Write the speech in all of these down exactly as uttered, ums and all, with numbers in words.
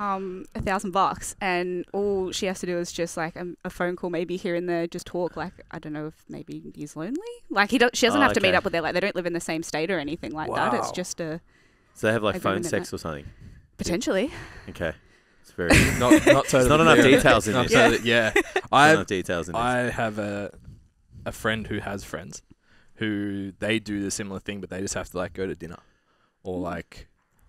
um, a thousand bucks, and all she has to do is just like a, a phone call, maybe here and there, just talk. Like, I don't know if maybe he's lonely. Like, he does, she doesn't oh, have okay. to meet up with her. Like, they don't live in the same state or anything like wow. that. It's just a. So they have like phone sex or something. Potentially. Okay. It's very not not totally. There's not enough details in this. Yeah, yeah. I have details in this. I have a a friend who has friends who they do the similar thing, but they just have to like go to dinner or like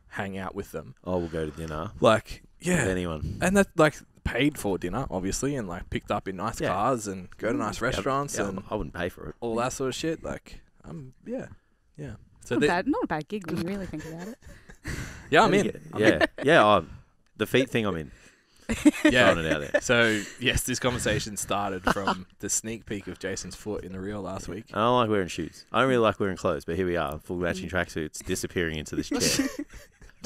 hang out with them. Oh, we'll go to dinner. Like, yeah, with anyone, and that's like paid for dinner, obviously, and like picked up in nice yeah. cars and go to nice mm, restaurants. Yeah, yeah, and I wouldn't pay for it. All that sort of shit. Like, um, yeah, yeah. So not, bad, not a bad gig when you really think about it. Yeah, I'm in. I'm yeah, in. yeah. I'm, the feet thing, I'm in. Yeah. Throwing it out there. So yes, this conversation started from the sneak peek of Jason's foot in the reel last yeah. week. I don't like wearing shoes. I don't really like wearing clothes, but here we are, full matching tracksuits, disappearing into this chair.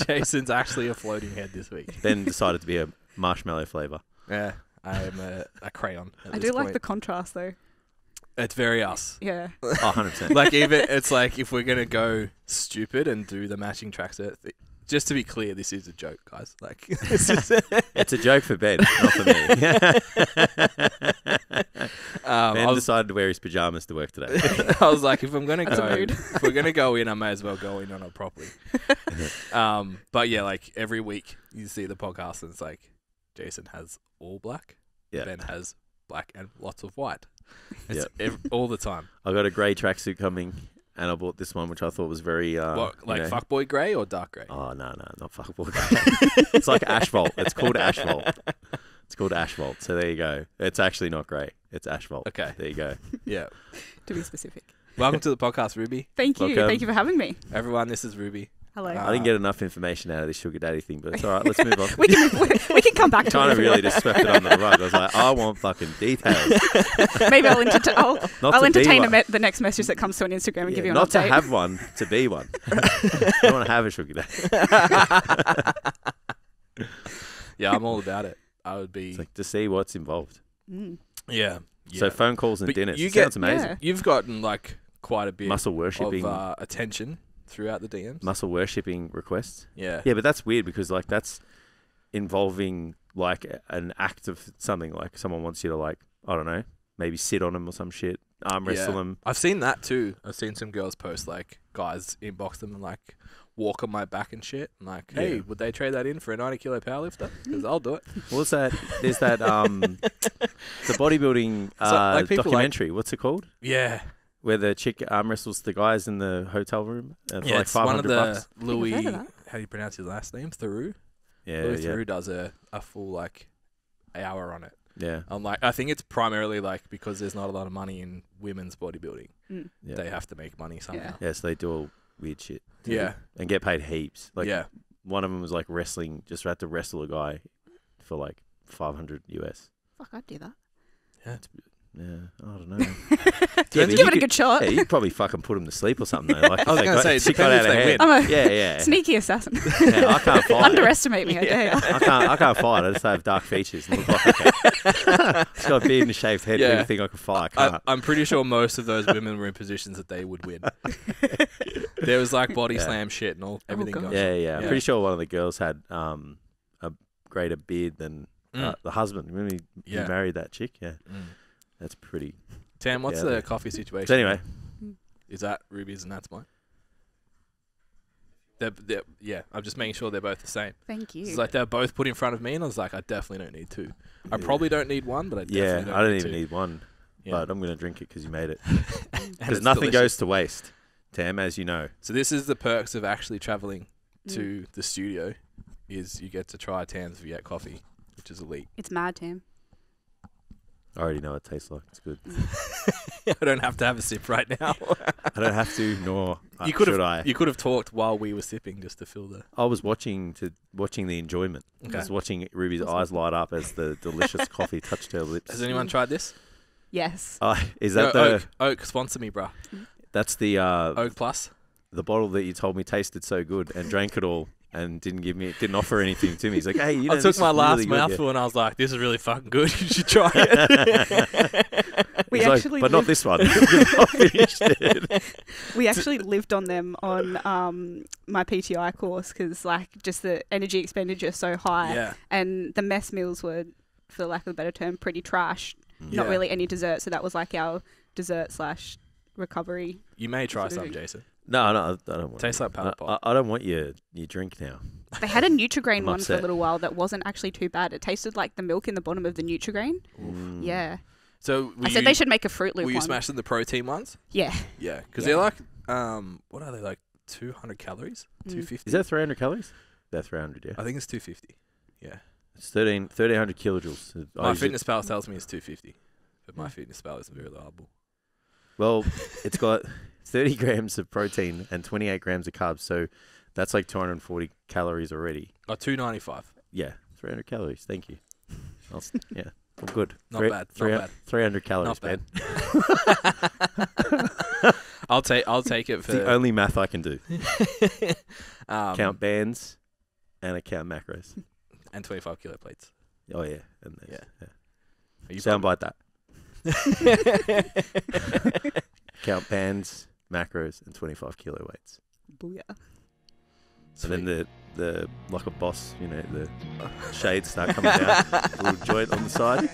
Jason's actually a floating head this week. Then decided to be a marshmallow flavour. Yeah, I am a, a crayon. At I this do point. Like the contrast though. It's very us. Yeah. Oh, one hundred percent. Like, even, it's like, if we're going to go stupid and do the matching tracksuit, just to be clear, this is a joke, guys. Like, it's, just it's a joke for Ben, not for me. um, Ben was, decided to wear his pajamas to work today. I was like, if I'm going to go, if we're going to go in, I may as well go in on it properly. um, but yeah, like, every week you see the podcast and it's like, Jason has all black, yeah. Ben has black and lots of white. It's yep. every, all the time. I got a grey tracksuit coming, and I bought this one, which I thought was very uh, what, like you know, fuckboy grey or dark grey. Oh no, no, not fuckboy grey. It's like asphalt. It's called asphalt. It's called asphalt. So there you go. It's actually not grey. It's asphalt. Okay, there you go. Yeah. To be specific. Welcome to the podcast, Ruby. Thank you. Welcome. Thank you for having me, everyone. This is Ruby. Hello. Uh, I didn't get enough information out of this sugar daddy thing, but it's all right. Let's move on. we, can, we, we can come back to it. Kind of really just swept it under the rug. I was like, I want fucking details. Maybe I'll, enter I'll, I'll entertain a me the next message that comes to an Instagram and yeah, give you an not update. Not to have one, to be one. I don't want to have a sugar daddy. Yeah, I'm all about it. I would be... It's like, to see what's involved. Mm. Yeah, yeah. So phone calls and but dinners. You Sounds get, amazing. Yeah. You've gotten like quite a bit Muscle worshipping. of uh, attention. Throughout the D Ms, muscle worshipping requests. Yeah, yeah, but that's weird because like that's involving like an act of something. Like someone wants you to like I don't know, maybe sit on them or some shit, arm wrestle yeah. them. I've seen that too. I've seen some girls post like guys inbox them and like walk on my back and shit. And like, hey, yeah. would they trade that in for a ninety kilo powerlifter? Because I'll do it. What's that? There's that um, the bodybuilding uh, so, like, documentary. Like, what's it called? Yeah. Where the chick arm wrestles the guys in the hotel room uh, for yeah, like it's five hundred one of the bucks. Louis, how do you pronounce his last name? Theroux? Yeah, Louis yeah. Theroux does a, a full like hour on it. Yeah. I'm like, I think it's primarily like because there's not a lot of money in women's bodybuilding. Mm. Yeah. They have to make money somehow. Yeah, yeah, so they do all weird shit. Yeah. And get paid heaps. Like yeah. one of them was like wrestling, just had to wrestle a guy for like five hundred U S. Fuck, I'd do that. Yeah, it's Yeah, I don't know. yeah, give it a could, good shot. Yeah, you'd probably fucking put him to sleep or something. Though. Like, I was going to say, she got out of hand. I'm a yeah, yeah. sneaky assassin. Yeah, I can't fight. Underestimate me, I dare. Yeah. I can't. I can't fight. I just have dark features and look like okay. She's got a beard and a shaved head. Yeah. People think I can fight. I can't. I, I'm pretty sure most of those women were in positions that they would win. There was like body yeah. slam shit and all everything. Oh, going yeah, yeah, yeah. I'm pretty sure one of the girls had um a greater beard than mm. uh, the husband. When we yeah. married that chick, yeah. Mm. That's pretty. Tam, what's yeah, the coffee situation? So anyway, is that Ruby's and that's mine? They're, they're, yeah, I'm just making sure they're both the same. Thank you. It's like they're both put in front of me, and I was like, I definitely don't need two. I probably don't need one, but I definitely yeah, don't I don't need even two. need one. Yeah. But I'm gonna drink it because you made it. Because nothing delicious. goes to waste, Tam, as you know. So this is the perks of actually traveling to mm. the studio: is you get to try Tam's Viet coffee, which is elite. It's mad, Tam. I already know what it tastes like. It's good. I don't have to have a sip right now. I don't have to, nor you could should have, I. You could have talked while we were sipping just to fill the... I was watching to watching the enjoyment. Okay. I was watching Ruby's eyes light up as the delicious coffee touched her lips. Has anyone tried this? Yes. Uh, is that no, the... Oak, Oak, sponsor me, bruh. That's the... Uh, Oak Plus. The bottle that you told me tasted so good and drank it all. And didn't give me, didn't offer anything to me. He's like, hey, you know, I took my last really mouthful and I was like, this is really fucking good. You should try it. we so, actually but lived... not this one. Not finished it. We actually lived on them on um, my P T I course because, like, just the energy expenditure is so high, yeah. and the mess meals were, for lack of a better term, pretty trash. Yeah. Not really any dessert, so that was like our dessert slash recovery. You may try some, Jason. No, no, I don't want. Tastes like powder pop. I, I don't want your your drink now. They had a NutriGrain one upset. for a little while that wasn't actually too bad. It tasted like the milk in the bottom of the NutriGrain. Mm. Yeah. So I you, said they should make a Fruit Loop. Were you one. smashing the protein ones? Yeah. Yeah, because yeah. they're like, um, what are they like? Two hundred calories? Mm. Two fifty? Is that three hundred calories? That's three hundred. Yeah. I think it's two fifty. Yeah. It's thirteen hundred kilojoules. My fitness pal tells me it's two fifty, but my fitness pal isn't very reliable. Well, it's got thirty grams of protein and twenty-eight grams of carbs, so that's like two hundred forty calories already. Oh, two ninety-five. Yeah, three hundred calories. Thank you. I'll, yeah, I'm good. Not Three, bad. Not bad. three hundred calories, man. I'll take. I'll take it for it's the only math I can do. um, count bands, and I count macros. And twenty-five kilo plates. Oh, yeah. And yeah. yeah. Are you soundbite that. Count bands, macros, and twenty-five kilo weights. Booyah. So then the, the, like a boss, you know, the shades start coming down. A little joint on the side.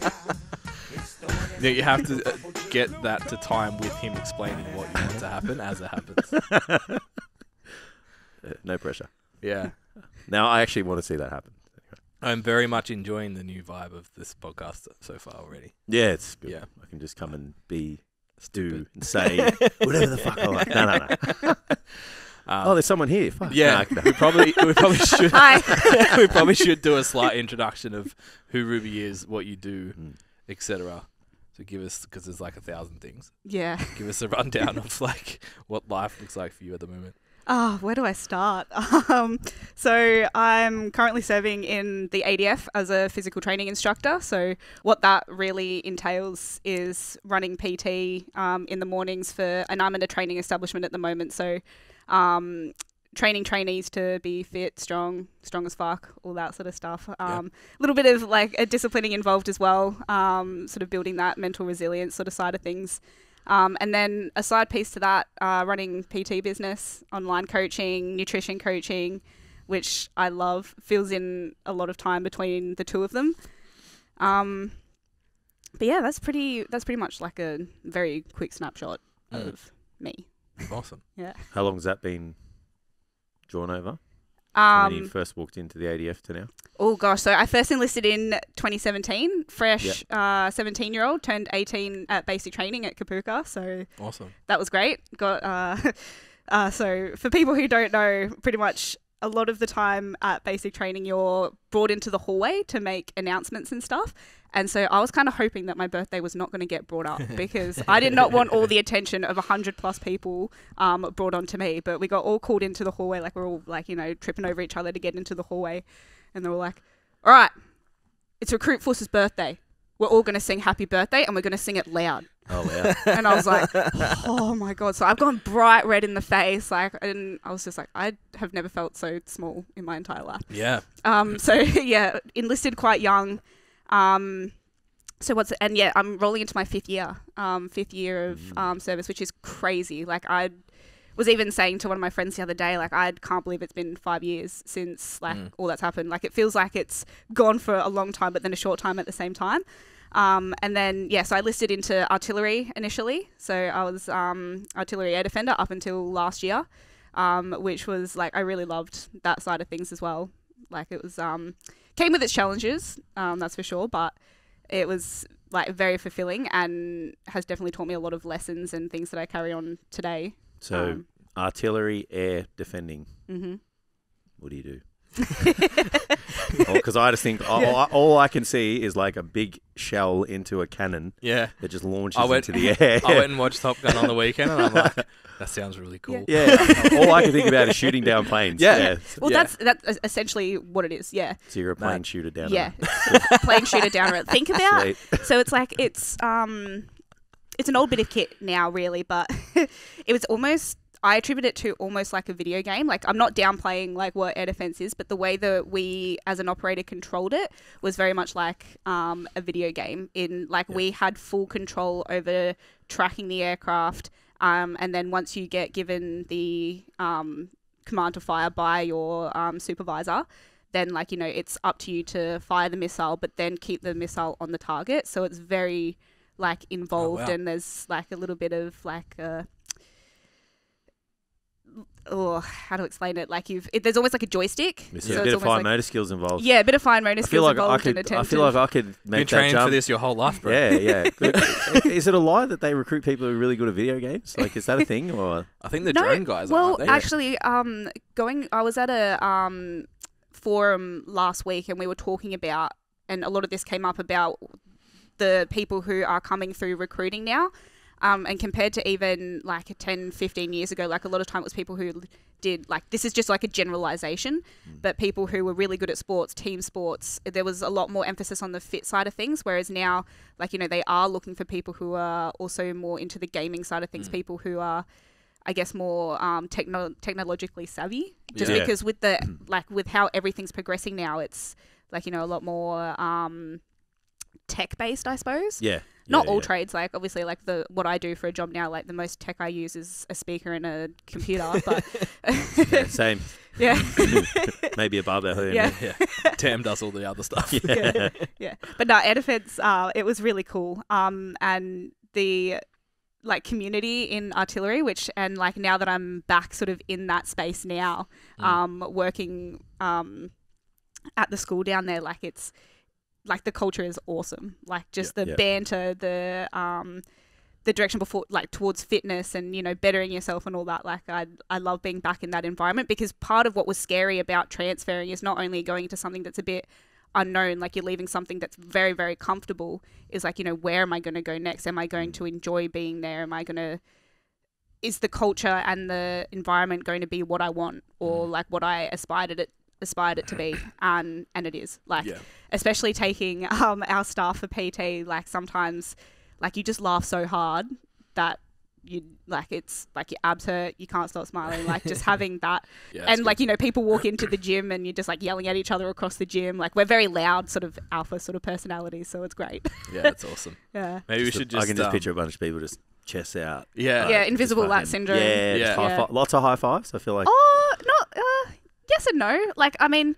Now you have to get that to time with him explaining what you want to happen as it happens. No pressure. Yeah. Now I actually want to see that happen. I'm very much enjoying the new vibe of this podcast so far already. Yeah, it's good. Yeah. I can just come and be, do, and say whatever the fuck I like. No, no, no. Um, oh, there's someone here. Fuck. Yeah, no, no. we probably we probably should we probably should do a slight introduction of who Ruby is, what you do, mm. et cetera. So give us, because there's like a thousand things. Yeah. Give us a rundown of like what life looks like for you at the moment. Oh, where do I start? Um, so I'm currently serving in the A D F as a physical training instructor. So what that really entails is running P T um, in the mornings for, and I'm in a training establishment at the moment. So um, training trainees to be fit, strong, strong as fuck, all that sort of stuff. A um, yeah. little bit of like a disciplining involved as well, um, sort of building that mental resilience sort of side of things. Um, and then a side piece to that, uh, running P T business, online coaching, nutrition coaching, which I love, fills in a lot of time between the two of them. Um, but yeah, that's pretty, that's pretty much like a very quick snapshot mm. of me. Awesome. Yeah. How long has that been drawn over? Um, when you first walked into the A D F to now? Oh gosh, so I first enlisted in twenty seventeen, fresh yep. uh, seventeen year old, turned eighteen at basic training at Kapooka, so awesome. That was great. Got uh, uh, so for people who don't know, pretty much a lot of the time at basic training you're brought into the hallway to make announcements and stuff, and so I was kind of hoping that my birthday was not going to get brought up because I did not want all the attention of one hundred plus people um, brought onto me, but we got all called into the hallway, like we're all like, you know, tripping over each other to get into the hallway, and they were like, all right, it's Recruit Force's birthday. We're all going to sing happy birthday and we're going to sing it loud. Oh, wow. And I was like, oh my God. So I've gone bright red in the face. Like, and I was just like, I have never felt so small in my entire life. Yeah. Um. So yeah, enlisted quite young. Um. So what's, and yeah, I'm rolling into my fifth year, um, fifth year of mm. um, service, which is crazy. Like I was even saying to one of my friends the other day, like, I can't believe it's been five years since like mm. all that's happened. Like it feels like it's gone for a long time, but then a short time at the same time. Um, and then, yeah, so I listed into artillery initially. So I was um, artillery air defender up until last year, um, which was like, I really loved that side of things as well. Like it was, um, came with its challenges, um, that's for sure, but it was like very fulfilling and has definitely taught me a lot of lessons and things that I carry on today. So um, artillery air defending, mm-hmm. what do you do? Because I just think all, yeah. all I can see is like a big shell into a cannon. Yeah, that just launches I went, into the air. I went and watched Top Gun on the weekend, and I'm like, that sounds really cool. Yeah, yeah. All I can think about is shooting down planes. Yeah, yeah. Well, yeah. that's that's essentially what it is. Yeah. So you're a plane shooter downer. Yeah, plane shooter downer. Think about. Sweet. So it's like it's um, it's an old bit of kit now, really, but it was almost. I attribute it to almost like a video game. Like, I'm not downplaying like what air defense is, but the way that we as an operator controlled it was very much like um, a video game in like yeah. we had full control over tracking the aircraft. Um, and then once you get given the um, command to fire by your um, supervisor, then like, you know, it's up to you to fire the missile, but then keep the missile on the target. So it's very like involved. Oh, wow. And there's like a little bit of like, uh, oh, how to explain it? Like you've, it, there's always like a joystick. Yeah. So a bit of fine like, motor skills involved. Yeah, a bit of fine motor I skills like involved. I, could, and I feel like I could make You're that trained jump. for this your whole life, bro. Yeah, yeah. Is it a lie that they recruit people who are really good at video games? Like, is that a thing? Or I think the no, drone guys well, are, aren't they? Well, actually, um, going, I was at a um, forum last week and we were talking about, and a lot of this came up about the people who are coming through recruiting now. Um, and compared to even like ten, fifteen years ago, like a lot of time it was people who did like, this is just like a generalization, mm. but people who were really good at sports, team sports, there was a lot more emphasis on the fit side of things. Whereas now, like, you know, they are looking for people who are also more into the gaming side of things, mm. people who are, I guess, more um, techno technologically savvy. Just yeah. because with the, like with how everything's progressing now, it's like, you know, a lot more um, tech-based, I suppose. Yeah. Not yeah, all yeah. trades, like obviously like the what I do for a job now, like the most tech I use is a speaker and a computer. But yeah, same. Yeah. Maybe a barber. Who yeah. yeah. Tam does all the other stuff. Yeah. yeah. yeah. But no, air defense, uh, it was really cool. Um, and the like community in artillery, which, and like now that I'm back sort of in that space now, mm. um, working um, at the school down there, like it's, like the culture is awesome. Like just yep, the yep. banter, the um, the direction before, like towards fitness and, you know, bettering yourself and all that. Like I, I love being back in that environment because part of what was scary about transferring is not only going into something that's a bit unknown, like you're leaving something that's very, very comfortable, is like, you know, where am I going to go next? Am I going to enjoy being there? Am I going to, is the culture and the environment going to be what I want or like what I aspired it aspired it to be? And and it is like yeah. especially taking um our staff for P T, like sometimes like you just laugh so hard that you like it's like your abs hurt, you can't stop smiling, like just having that yeah, and like good. You know, people walk into the gym and you're just like yelling at each other across the gym. Like we're very loud sort of alpha sort of personalities, so it's great. Yeah, that's awesome. Yeah, maybe just we should just I can just um, picture a bunch of people just chest out, yeah, like, yeah, invisible lat syndrome. Yeah, yeah. High yeah. lots of high fives, I feel like. Oh, not uh yes and no. Like, I mean,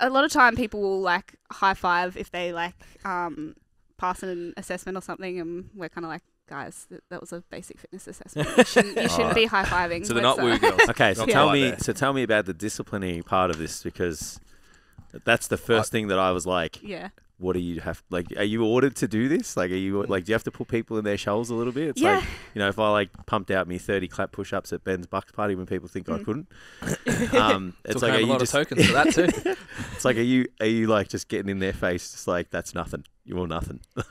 a lot of time people will like high five if they like um, pass an assessment or something, and we're kind of like, guys, th that was a basic fitness assessment. You shouldn't, you shouldn't be high fiving. So they're not woo girls. Okay, so yeah. tell me, so tell me about the disciplinary part of this, because that's the first thing that I was like, yeah. What do you have? Like, are you ordered to do this? Like, are you like? Do you have to put people in their shells a little bit? It's yeah. like, you know, if I like pumped out me thirty clap push-ups at Ben's Bucks party when people think mm. I couldn't, um, it's like are you just tokens for that too? It's like, are you are you like just getting in their face? Just like that's nothing. You're all nothing. uh,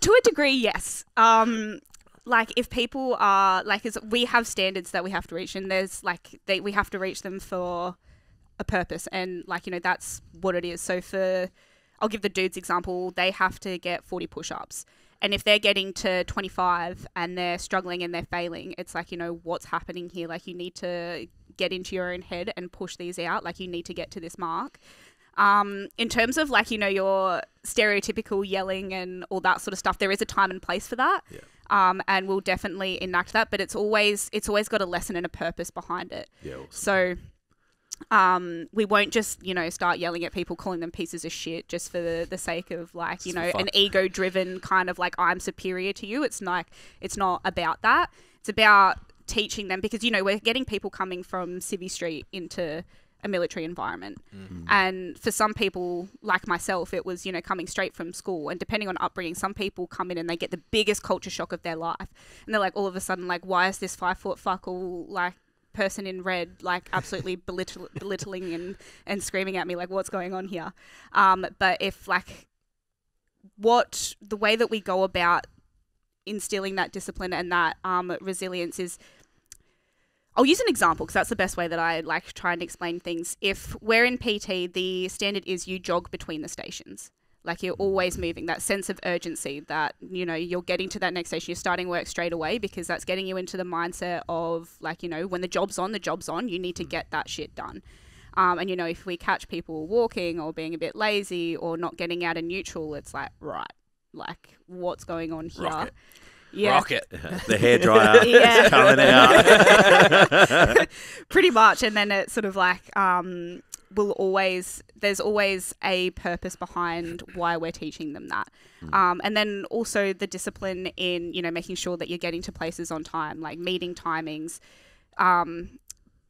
to a degree, yes. Um, like if people are like, is we have standards that we have to reach, and there's like they we have to reach them for a purpose, and like you know that's what it is. So for I'll give the dudes example, they have to get forty push-ups. And if they're getting to twenty-five and they're struggling and they're failing, it's like, you know, what's happening here? Like you need to get into your own head and push these out. Like you need to get to this mark. Um, in terms of like, you know, your stereotypical yelling and all that sort of stuff, there is a time and place for that. Yeah. Um, and we'll definitely enact that, but it's always, it's always got a lesson and a purpose behind it. Yeah, awesome. So Um, we won't just, you know, start yelling at people, calling them pieces of shit just for the, the sake of like, you know, an ego driven kind of like, I'm superior to you. It's like, it's not about that. It's about teaching them because, you know, we're getting people coming from Civvy Street into a military environment. Mm-hmm. And for some people like myself, it was, you know, coming straight from school, and depending on upbringing, some people come in and they get the biggest culture shock of their life. And they're like, all of a sudden, like, why is this five foot fuckle like person in red like absolutely belitt belittling and and screaming at me, like what's going on here? Um but if like what the way that we go about instilling that discipline and that um resilience is, I'll use an example because that's the best way that I like try and explain things. If we're in P T, the standard is you jog between the stations. Like you're always moving, that sense of urgency that, you know, you're getting to that next station, you're starting work straight away, because that's getting you into the mindset of like, you know, when the job's on, the job's on, you need to get that shit done. Um, and, you know, if we catch people walking or being a bit lazy or not getting out in neutral, it's like, right, like what's going on here? Rocket. Yeah. Rocket. The hairdryer is coming out. Pretty much. And then it's sort of like... Um, will always there's always a purpose behind why we're teaching them that. Mm. Um, and then also the discipline in, you know, making sure that you're getting to places on time, like meeting timings. Um,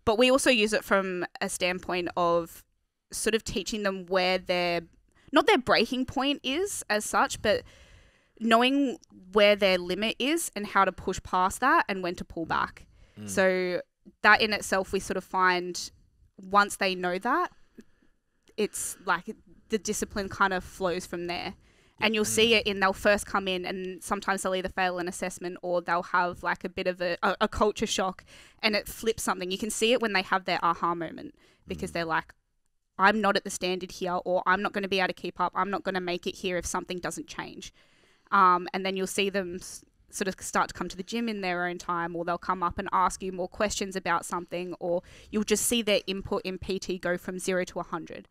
but we also use it from a standpoint of sort of teaching them where their, not their breaking point is as such, but knowing where their limit is and how to push past that and when to pull back. Mm. So that in itself, we sort of find... once they know that, it's like the discipline kind of flows from there. And you'll see it in, they'll first come in and sometimes they'll either fail an assessment or they'll have like a bit of a, a, a culture shock and it flips something. You can see it when they have their aha moment, because they're like, I'm not at the standard here, or I'm not going to be able to keep up. I'm not going to make it here if something doesn't change. Um, and then you'll see them sort of start to come to the gym in their own time, or they'll come up and ask you more questions about something, or you'll just see their input in P T go from zero to one hundred.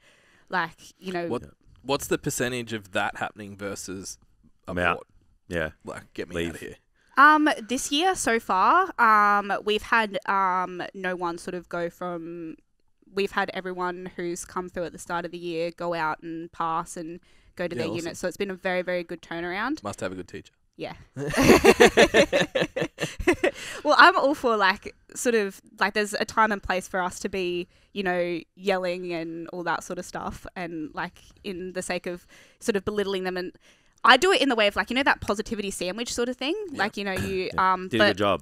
Like, you know. What, what's the percentage of that happening versus I'm out? Yeah. Like, get me Leave. out of here. Um, this year so far, um, we've had um, no one sort of go from, we've had everyone who's come through at the start of the year go out and pass and go to yeah, their awesome. unit. So it's been a very, very good turnaround. Must have a good teacher. Yeah. Well, I'm all for like sort of like there's a time and place for us to be, you know, yelling and all that sort of stuff, and like in the sake of sort of belittling them. And I do it in the way of like, you know, that positivity sandwich sort of thing. Yeah. Like, you know, you yeah. um did but, a good job,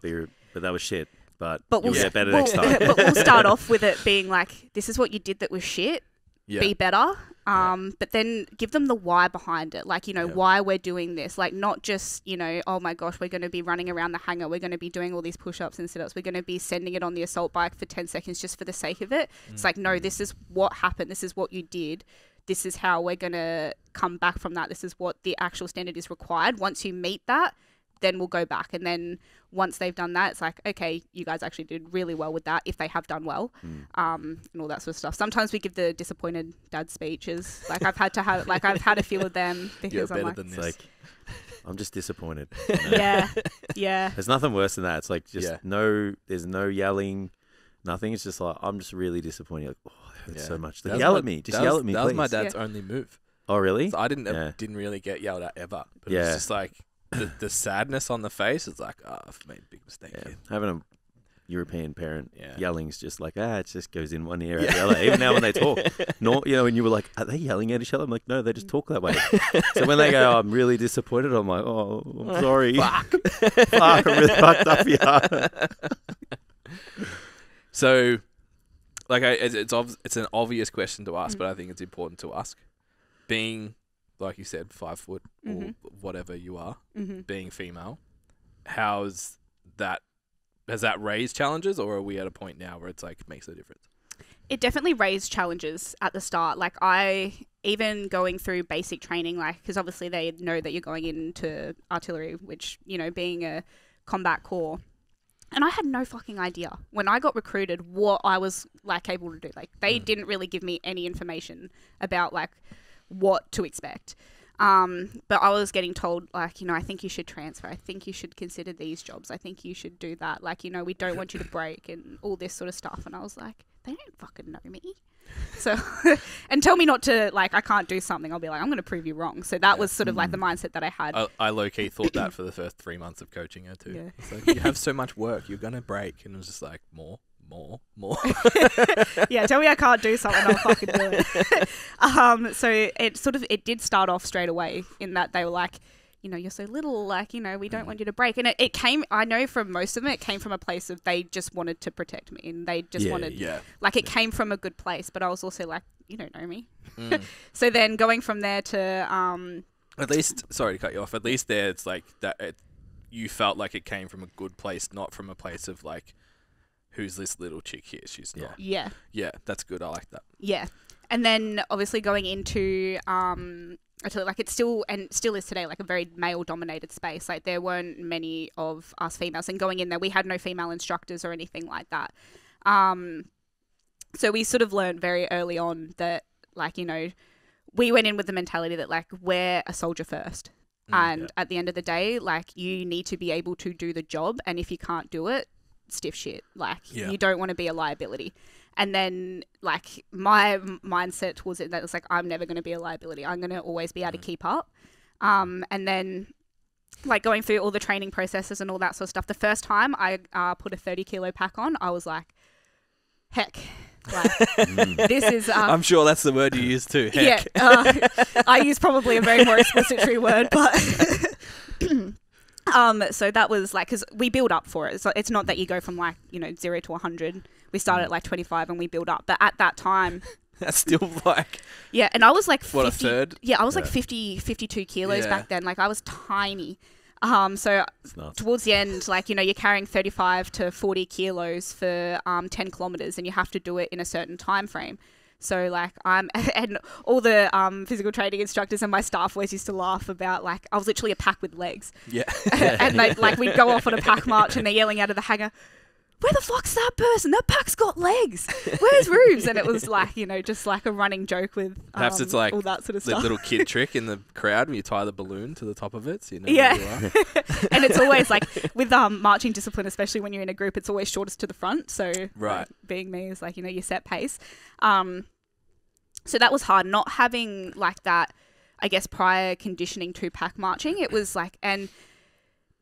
but that was shit. But, but we'll get better we'll, next time. But we'll start off with it being like, this is what you did that was shit. Yeah. Be better. Um, yeah. But then give them the why behind it. Like, you know, yeah. why we're doing this. Like, not just, you know, oh my gosh, we're going to be running around the hangar. We're going to be doing all these push-ups and sit-ups. We're going to be sending it on the assault bike for ten seconds just for the sake of it. Mm. It's like, no, this is what happened. This is what you did. This is how we're going to come back from that. This is what the actual standard is required. Once you meet that, then we'll go back. And then once they've done that, it's like, okay, you guys actually did really well with that, if they have done well, mm. um, and all that sort of stuff. Sometimes we give the disappointed dad speeches. Like I've had to have, like I've had a few of them. Because You're I'm better like, than this. Like, I'm just disappointed. You know? Yeah. Yeah. There's nothing worse than that. It's like just yeah. no, there's no yelling, nothing. It's just like, I'm just really disappointed. Like, oh, I heard yeah. so much. Like, yell my, at me. Just was, yell at me, That please. was my dad's yeah. only move. Oh, really? So I didn't, yeah. didn't really get yelled at ever. But yeah. it was just like, The, the sadness on the face, it's like, oh, I've made a big mistake yeah. here. Having a European parent yeah. yelling's just like, ah, it just goes in one ear yeah. out the other. Even now when they talk. No, you know, and you were like, are they yelling at each other? I'm like, no, they just talk that way. So when they go, oh, I'm really disappointed, I'm like, oh, I'm sorry. Fuck. Fuck, I'm really fucked up here. So, like, I, it's, it's, ob it's an obvious question to ask, mm. but I think it's important to ask. Being... like you said, five foot or mm-hmm. whatever you are, mm-hmm. being female, how's that, has that raised challenges, or are we at a point now where it's like, makes a difference? It definitely raised challenges at the start. Like I, even going through basic training, like, because obviously they know that you're going into artillery, which, you know, being a combat corps. And I had no fucking idea when I got recruited what I was like able to do. Like they mm. didn't really give me any information about like, what to expect. Um, but I was getting told, like, you know, I think you should transfer. I think you should consider these jobs. I think you should do that. Like, you know, we don't want you to break and all this sort of stuff. And I was like, they don't fucking know me. So, and tell me not to, like, I can't do something. I'll be like, I'm going to prove you wrong. So that yeah. was sort of like the mindset that I had. I, I low-key thought that for the first three months of coaching her too. Yeah. It's like, you have so much work, you're going to break. And it was just like, more. more more yeah, tell me I can't do something, I'll fucking do it. um so it sort of it did start off straight away in that they were like, you know, you're so little, like, you know, we don't mm. want you to break. And it, it came, I know from most of them, it came from a place of they just wanted to protect me, and they just yeah, wanted yeah like it yeah. came from a good place, but I was also like, you don't know me. mm. So then going from there to um at least, sorry to cut you off, at least there it's like that it, you felt like it came from a good place, not from a place of like, who's this little chick here? She's yeah. not. Yeah. Yeah, that's good. I like that. Yeah. And then obviously going into um, I tell you, like, it's still, and still is today, like a very male-dominated space. Like, there weren't many of us females, and going in there, we had no female instructors or anything like that. Um, so we sort of learned very early on that, like, you know, we went in with the mentality that, like, we're a soldier first. Mm, and yeah. At the end of the day, like, you need to be able to do the job, and if you can't do it, stiff shit. Like, yeah. You don't want to be a liability. And then, like, my mindset was that it was like, I'm never going to be a liability. I'm going to always be able to keep up. Um, and then, like, going through all the training processes and all that sort of stuff, the first time I uh, put a thirty kilo pack on, I was like, heck. Like, mm. this is. Um, I'm sure that's the word you use too, heck. Yeah. Uh, I use probably a very more explicitary word, but. Um, so that was like, because we build up for it. So it's not that you go from like, you know, zero to one hundred. We started at like twenty-five and we build up. But at that time. That's still like. Yeah. And I was like. fifty, what, a third? Yeah. I was yeah. like fifty, fifty-two kilos yeah. back then. Like, I was tiny. Um, so towards the end, like, you know, you're carrying thirty-five to forty kilos for um, ten kilometers, and you have to do it in a certain time frame. So like I'm um, and all the um, physical training instructors and my staff always used to laugh about, like, I was literally a pack with legs. Yeah. And they, like, we'd go off on a pack march and they're yelling out of the hangar, where the fuck's that person? That pack's got legs. Where's Rubes? And it was like, you know, just like a running joke with um, perhaps it's like all that sort of stuff. The little kid trick in the crowd when you tie the balloon to the top of it. So you know yeah. where you are. And it's always like with um, marching discipline, especially when you're in a group, it's always shortest to the front. So right. like, being me is like, you know, you set pace. Um, so that was hard. Not having like that, I guess, prior conditioning to pack marching. It was like, and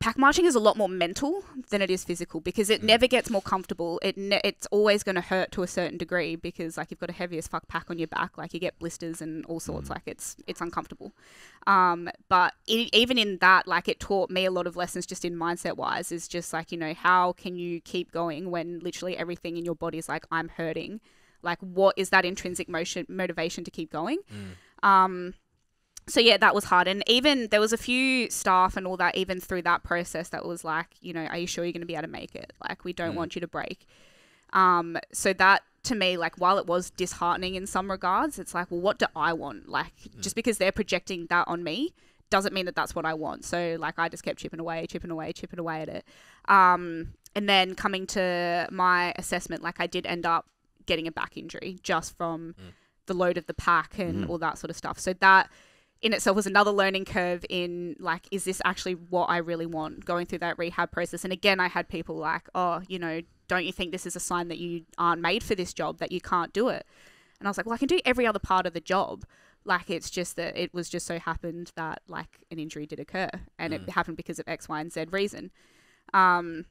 pack marching is a lot more mental than it is physical, because it mm. never gets more comfortable. It ne it's always going to hurt to a certain degree, because like you've got a heavy as fuck pack on your back, like you get blisters and all sorts. Mm. Like it's it's uncomfortable. Um, but it, even in that, like it taught me a lot of lessons just in mindset wise. Is just like, you know, how can you keep going when literally everything in your body is like, I'm hurting. Like, what is that intrinsic motion motivation to keep going? Mm. Um, so yeah, that was hard. And even there was a few staff and all that, even through that process, that was like, you know, are you sure you're going to be able to make it? Like, we don't mm. want you to break. Um, so that to me, like, while it was disheartening in some regards, it's like, well, what do I want? Like, mm. just because they're projecting that on me doesn't mean that that's what I want. So like, I just kept chipping away, chipping away, chipping away at it. Um, and then coming to my assessment, like I did end up getting a back injury just from mm. the load of the pack and mm. all that sort of stuff. So that in itself was another learning curve in like, is this actually what I really want, going through that rehab process? And again, I had people like, oh, you know, don't you think this is a sign that you aren't made for this job, that you can't do it? And I was like, well, I can do every other part of the job. Like, it's just that it was just so happened that like an injury did occur, and mm. it happened because of X, Y, and Z reason. Um,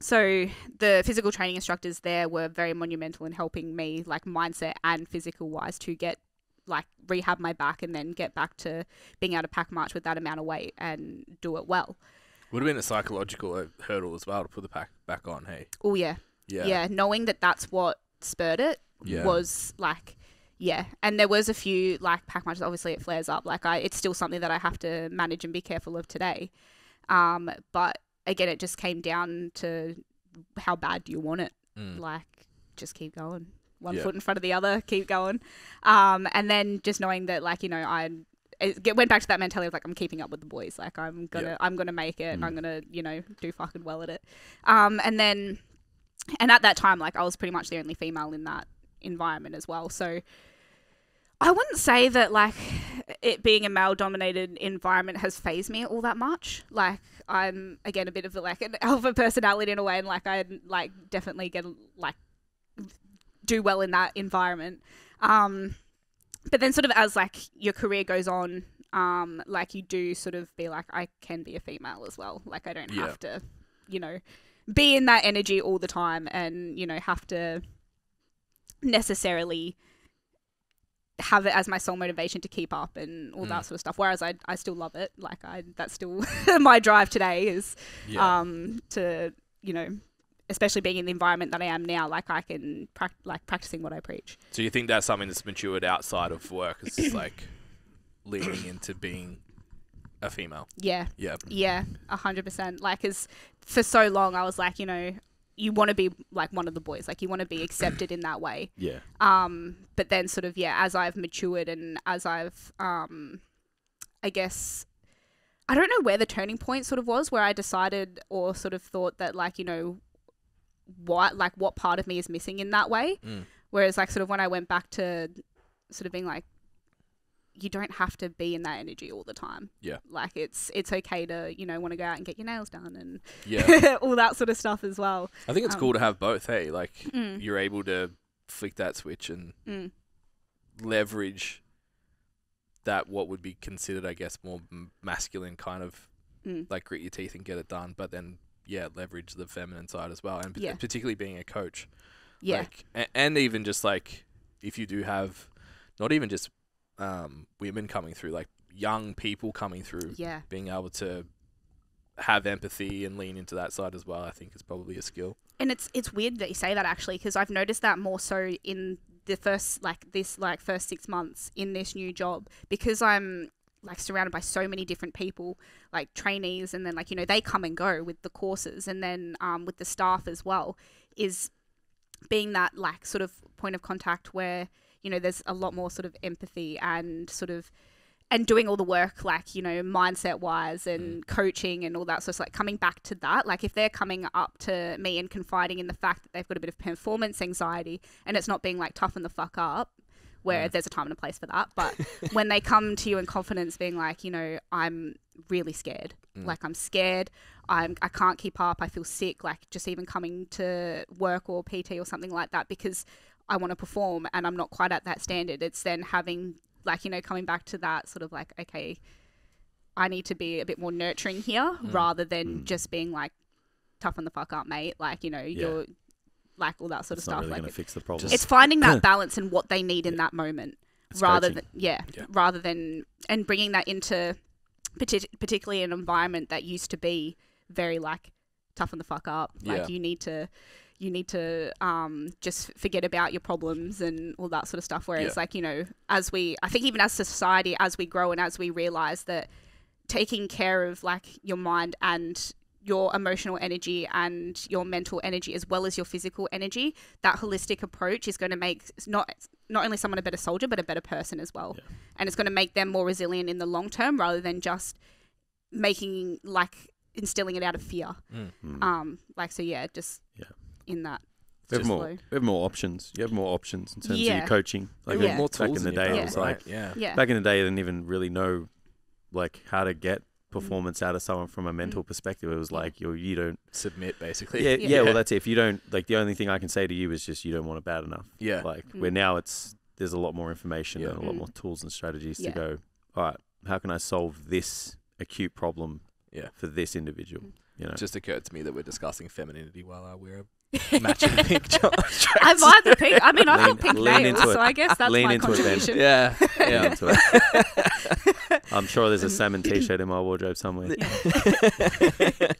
so the physical training instructors there were very monumental in helping me, like mindset and physical wise, to get like rehab my back and then get back to being able to pack march with that amount of weight and do it well. Would have been a psychological hurdle as well to put the pack back on, hey? Oh, yeah. Yeah. Yeah, knowing that that's what spurred it yeah. was like, yeah. And there was a few like pack marches, obviously it flares up. Like I, it's still something that I have to manage and be careful of today. Um, but again, it just came down to how bad do you want it? Mm. Like, just keep going. One yeah. foot in front of the other, keep going. Um, and then just knowing that, like, you know, I it went back to that mentality of like, I'm keeping up with the boys. Like, I'm going to, yeah. I'm going to make it mm. and I'm going to, you know, do fucking well at it. Um, and then, and at that time, like I was pretty much the only female in that environment as well. So I wouldn't say that like it being a male dominated environment has fazed me all that much. Like I'm again, a bit of a, like an alpha personality in a way. And like, I like definitely get like, do well in that environment. Um, but then sort of as like your career goes on, um, like you do sort of be like, I can be a female as well. Like I don't yeah. have to, you know, be in that energy all the time and, you know, have to necessarily have it as my sole motivation to keep up and all mm. that sort of stuff. Whereas I, I still love it. Like I, that's still my drive today is, yeah. um, to, you know, especially being in the environment that I am now, like I can pra like practicing what I preach. So you think that's something that's matured outside of work? It's just like leaning into being a female. Yeah. Yeah. Yeah. A hundred percent. Like, cause for so long I was like, you know, you want to be like one of the boys, like you want to be accepted in that way. Yeah. Um, but then sort of, yeah, as I've matured and as I've, um, I guess, I don't know where the turning point sort of was, where I decided or sort of thought that, like, you know, what, like what part of me is missing in that way. Mm. Whereas like sort of when I went back to sort of being like, you don't have to be in that energy all the time. Yeah. Like it's, it's okay to, you know, want to go out and get your nails done and yeah. all that sort of stuff as well. I think it's um, cool to have both. Hey, like mm. you're able to flick that switch and mm. leverage that, what would be considered, I guess, more masculine kind of mm. like grit your teeth and get it done. But then, yeah, leverage the feminine side as well. And yeah. particularly being a coach. Yeah. Like, and, and even just like, if you do have not even just, um, women coming through, like young people coming through, yeah, being able to have empathy and lean into that side as well, I think is probably a skill. And it's, it's weird that you say that actually, because I've noticed that more so in the first, like this, like first six months in this new job, because I'm like surrounded by so many different people, like trainees. And then like, you know, they come and go with the courses, and then, um, with the staff as well, is being that like sort of point of contact where, you know, there's a lot more sort of empathy and sort of, and doing all the work, like, you know, mindset wise and mm. coaching and all that. So it's like coming back to that, like if they're coming up to me and confiding in the fact that they've got a bit of performance anxiety, and it's not being like toughen the fuck up, where yeah. there's a time and a place for that. But when they come to you in confidence being like, you know, I'm really scared, mm. like I'm scared, I'm, I can't keep up, I feel sick, like just even coming to work or P T or something like that, because I want to perform and I'm not quite at that standard. It's then having like, you know, coming back to that sort of like, okay, I need to be a bit more nurturing here mm. rather than mm. just being like, toughen the fuck up, mate. Like, you know, yeah. you're like all that sort it's of stuff. Really like, it, fix the problem. It's finding that balance and what they need yeah. in that moment it's rather coaching. than, yeah, yeah, rather than, and bringing that into partic- particularly an environment that used to be very like, toughen the fuck up. Like yeah. you need to, you need to um, just forget about your problems and all that sort of stuff. Whereas yeah. like, you know, as we, I think even as society, as we grow and as we realize that taking care of like your mind and your emotional energy and your mental energy, as well as your physical energy, that holistic approach is going to make not, not only someone a better soldier, but a better person as well. Yeah. And it's going to make them more resilient in the long term, rather than just making like instilling it out of fear. Mm-hmm. Um, like, so yeah, just... yeah. in that. We have, more, we have more options. You have more options in terms yeah. of your coaching. Like yeah. more tools back in the day, it was like, yeah. yeah. back in the day, I didn't even really know like how to get performance mm. out of someone from a mental mm. perspective. It was like, you you don't submit basically. Yeah, yeah, yeah. Well, that's it. If you don't, like the only thing I can say to you is just, you don't want it bad enough. Yeah. Like mm. where now it's, there's a lot more information yeah. and a lot mm. more tools and strategies yeah. to go, all right, how can I solve this acute problem yeah. for this individual? Mm. You know? It just occurred to me that we're discussing femininity while I wear a matching pink tracks. I'm either pink. I mean, I've got pink nails, so I guess that's lean my into contribution. It, yeah, yeah. Lean into it. I'm sure there's a salmon t-shirt in my wardrobe somewhere. Yeah.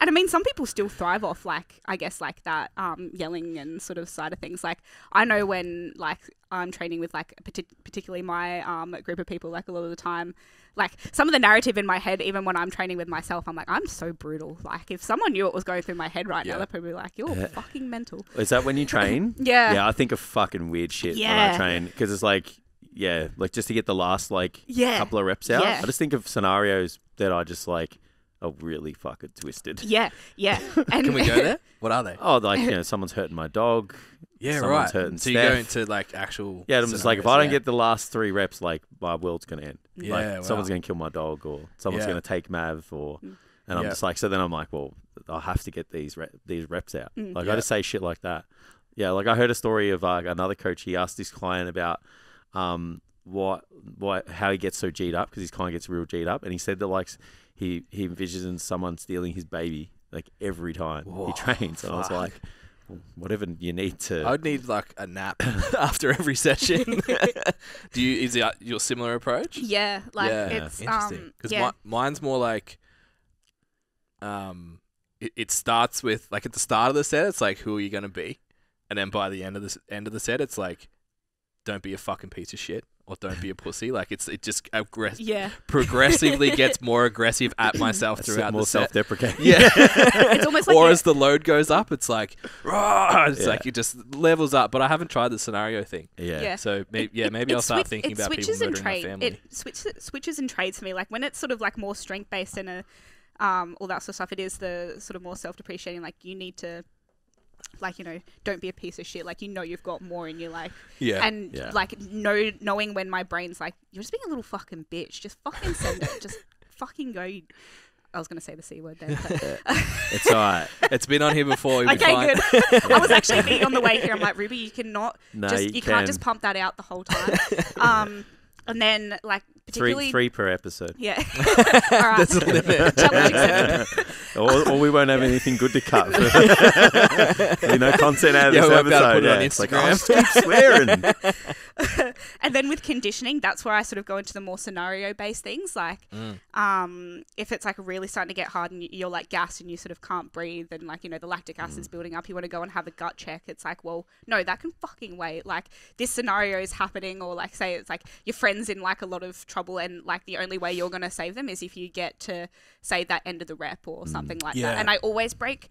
And I mean, some people still thrive off, like I guess, like that um, yelling and sort of side of things. Like I know when, like I'm training with, like partic particularly my um, group of people, like a lot of the time, like some of the narrative in my head, even when I'm training with myself, I'm like, I'm so brutal. Like if someone knew what was going through my head right yeah. now, they'd probably be like, you're fucking mental. Is that when you train? yeah. Yeah, I think of fucking weird shit yeah. when I train, because it's like, yeah, like just to get the last like yeah. couple of reps out. Yeah. I just think of scenarios that are just like are really fucking twisted. Yeah, yeah. And can we go there? What are they? Oh, like, you know, someone's hurting my dog. Yeah, someone's right. hurting so Steph. You go into like actual. Yeah, I'm just like, if I don't yeah. get the last three reps, like my world's gonna end. Yeah, like wow. someone's gonna kill my dog, or someone's yeah. gonna take Mav, or. Mm. And I'm yeah. just like, so then I'm like, well, I'll have to get these rep, these reps out. Mm. Like yeah. I just say shit like that. Yeah, like I heard a story of uh, another coach. He asked his client about um what what how he gets so G'd up, because his client gets real G'd up, and he said that like he he envisions someone stealing his baby like every time Whoa, he trains. And fuck. I was like, well, whatever you need to. I'd need like a nap after every session. Do you is it your similar approach? Yeah, like yeah. it's interesting because um, yeah. mi mine's more like. Um, it, it starts with like at the start of the set, it's like, who are you going to be? And then by the end of the end of the set, it's like, don't be a fucking piece of shit. or don't be a pussy. Like it's it just aggress yeah. progressively gets more aggressive at myself throughout more the set. Self-deprecating. Yeah, it's almost like or as the load goes up, it's like rah, it's yeah. like it just levels up. But I haven't tried the scenario thing. Yeah. yeah. So maybe, yeah, maybe it, it, I'll start thinking about people murdering my family. It switches switches and trades for me. Like when it's sort of like more strength based and a um all that sort of stuff. It is the sort of more self-depreciating. Like you need to. Like, you know, don't be a piece of shit. Like, you know, you've got more in your life. Yeah. And yeah. like, know, knowing when my brain's like, you're just being a little fucking bitch. Just fucking send it. Just fucking go. I was going to say the C word then. It's all right. It's been on here before. You'll okay, be fine. Good. I was actually being on the way here. I'm like, Ruby, you cannot, no, just, you, you can. can't just pump that out the whole time. Um, and then like, particularly. Three, three per episode. Yeah. All right. That's a limit. Challenge accepted. Or, or we won't have yeah. anything good to cut. You know, content out of yeah, this we're about episode. To put it yeah. on Instagram. It's like, oh, I just keep swearing. And then with conditioning, that's where I sort of go into the more scenario-based things. Like, mm. um, if it's like really starting to get hard and you're like gassed and you sort of can't breathe and like, you know, the lactic acid's mm. building up, you want to go and have a gut check. It's like, well, no, that can fucking wait. Like, this scenario is happening, or like, say it's like your friend's in like a lot of trouble and like the only way you're going to save them is if you get to, say, that end of the rep or something. Mm. Something like yeah. that, and I always break,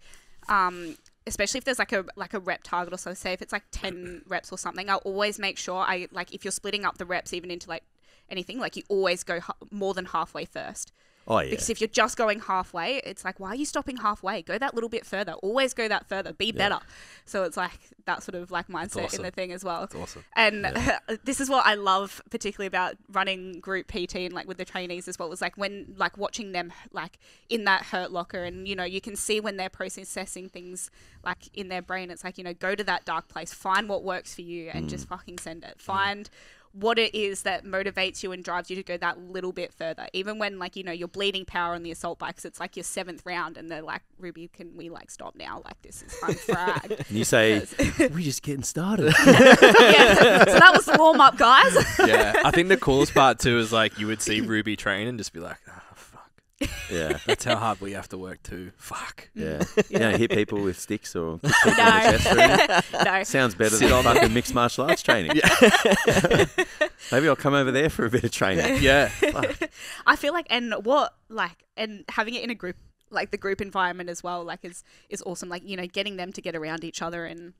um, especially if there's like a like a rep target or so. Say if it's like ten reps or something, I always make sure I like if you're splitting up the reps even into like anything, like you always go more than halfway first. Oh yeah. Because if you're just going halfway, it's like why are you stopping halfway? Go that little bit further. Always go that further. Be yeah. better. So it's like that sort of like mindset awesome. in the thing as well. That's awesome. And yeah. this is what I love particularly about running group P T and like with the trainees as well. It was like when like watching them like in that hurt locker and you know you can see when they're processing things like in their brain. It's like you know go to that dark place, find what works for you, and mm. just fucking send it. Find. Yeah. what it is that motivates you and drives you to go that little bit further. Even when like, you know, you're bleeding power on the assault bikes, it's like your seventh round and they're like, Ruby, can we like stop now? Like this is fun frag. And you say, we're just getting started. Yeah. So that was the warm up, guys. Yeah. I think the coolest part too is like you would see Ruby train and just be like, oh, fuck. Yeah. That's how hard we have to work too. Fuck. Yeah. yeah. You don't hit people with sticks or no. in the chest no. Sounds better Sit than fucking mixed martial arts training. Yeah. Maybe I'll come over there for a bit of training. Yeah. Fuck. I feel like and what like and having it in a group like the group environment as well, like is is awesome. Like, you know, getting them to get around each other and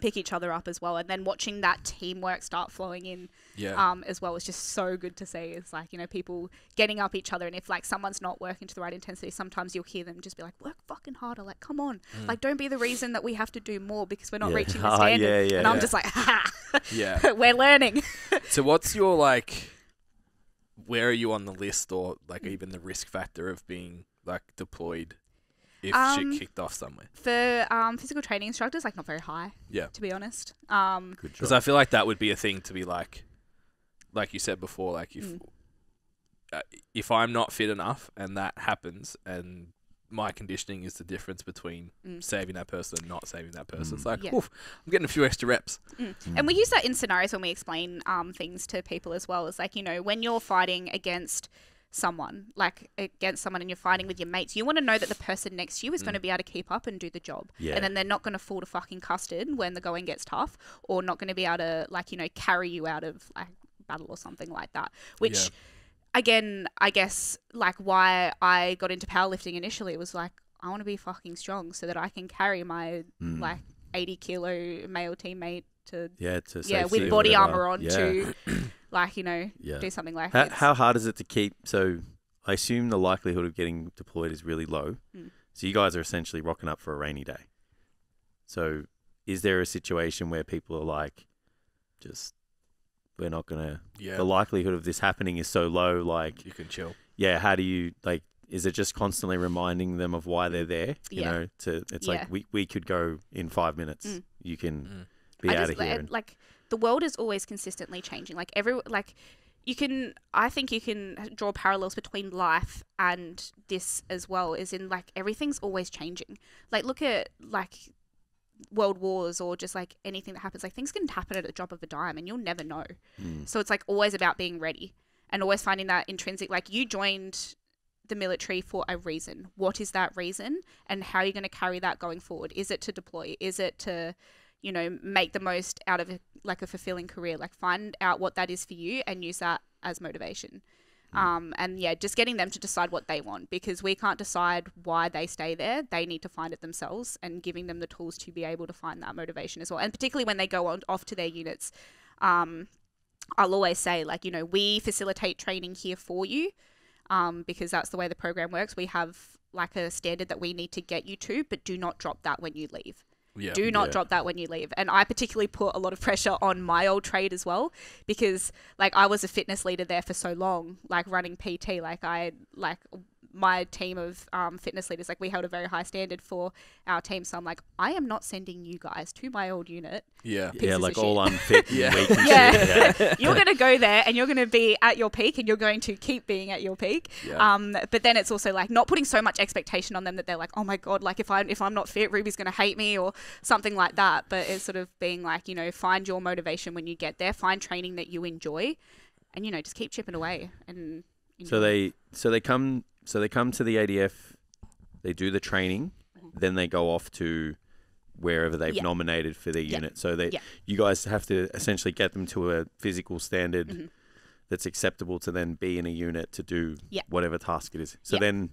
pick each other up as well, and then watching that teamwork start flowing in yeah. um, as well is just so good to see. It's like, you know, people getting up each other, and if like someone's not working to the right intensity, sometimes you'll hear them just be like, work fucking harder, like come on, mm. like don't be the reason that we have to do more because we're not yeah. reaching the standard. Oh, yeah, yeah, and I'm yeah. just like, ha, yeah. we're learning. So what's your like, where are you on the list, or like even the risk factor of being like deployed? If um, shit kicked off somewhere. For um, physical training instructors, like not very high. Yeah. To be honest. Um, Good job. Because I feel like that would be a thing to be like, like you said before, like if, mm. uh, if I'm not fit enough and that happens and my conditioning is the difference between mm. saving that person and not saving that person. Mm. It's like, yeah. oof, I'm getting a few extra reps. Mm. Mm. And we use that in scenarios when we explain um, things to people as well. It's like, you know, when you're fighting against... someone like against someone and you're fighting with your mates, you want to know that the person next to you is mm. going to be able to keep up and do the job yeah. and then they're not going to fall to fucking custard when the going gets tough, or not going to be able to like, you know, carry you out of like battle or something like that, which yeah. again I guess like why I got into powerlifting initially was like I want to be fucking strong so that I can carry my mm. like eighty kilo male teammate to yeah, to yeah with body armor on yeah. to like, you know, yeah. do something like that. How, how hard is it to keep? So I assume the likelihood of getting deployed is really low. Mm. So you guys are essentially rocking up for a rainy day. So is there a situation where people are like, just, we're not going to, yeah. the likelihood of this happening is so low, like. You can chill. Yeah. How do you, like, is it just constantly reminding them of why they're there? You yeah. know, to, it's yeah. like, we, we could go in five minutes. Mm. You can mm. be I out just, of here. And, like, the world is always consistently changing. Like every, like you can, I think you can draw parallels between life and this as well, is in like, everything's always changing. Like look at like world wars or just like anything that happens, like things can happen at a drop of a dime and you'll never know. Mm. So it's like always about being ready and always finding that intrinsic, like you joined the military for a reason. What is that reason and how are you going to carry that going forward? Is it to deploy? Is it to, you know, make the most out of a, like a fulfilling career. Like find out what that is for you and use that as motivation. Mm. Um, and yeah, just getting them to decide what they want, because we can't decide why they stay there. They need to find it themselves, and giving them the tools to be able to find that motivation as well. And particularly when they go on off to their units, um, I'll always say, like, you know, we facilitate training here for you, um, because that's the way the program works. We have like a standard that we need to get you to, but do not drop that when you leave. Yeah, do not yeah. drop that when you leave. And I particularly put a lot of pressure on my old trade as well, because like I was a fitness leader there for so long, like running P T, like I, like my team of um, fitness leaders, like we held a very high standard for our team. So I'm like, I am not sending you guys to my old unit. Yeah. Yeah. Like all unfit. yeah. yeah. yeah. You're going to go there and you're going to be at your peak, and you're going to keep being at your peak. Yeah. Um, but then it's also like not putting so much expectation on them that they're like, oh my God, like if I, if I'm not fit, Ruby's going to hate me or something like that. But it's sort of being like, you know, find your motivation when you get there, find training that you enjoy, and, you know, just keep chipping away. And enjoy. So they, so they come, So they come to the A D F, they do the training, mm-hmm. then they go off to wherever they've yeah. nominated for their yeah. unit. So they, yeah. you guys have to essentially get them to a physical standard mm-hmm. that's acceptable to then be in a unit to do yeah. whatever task it is. So yeah. then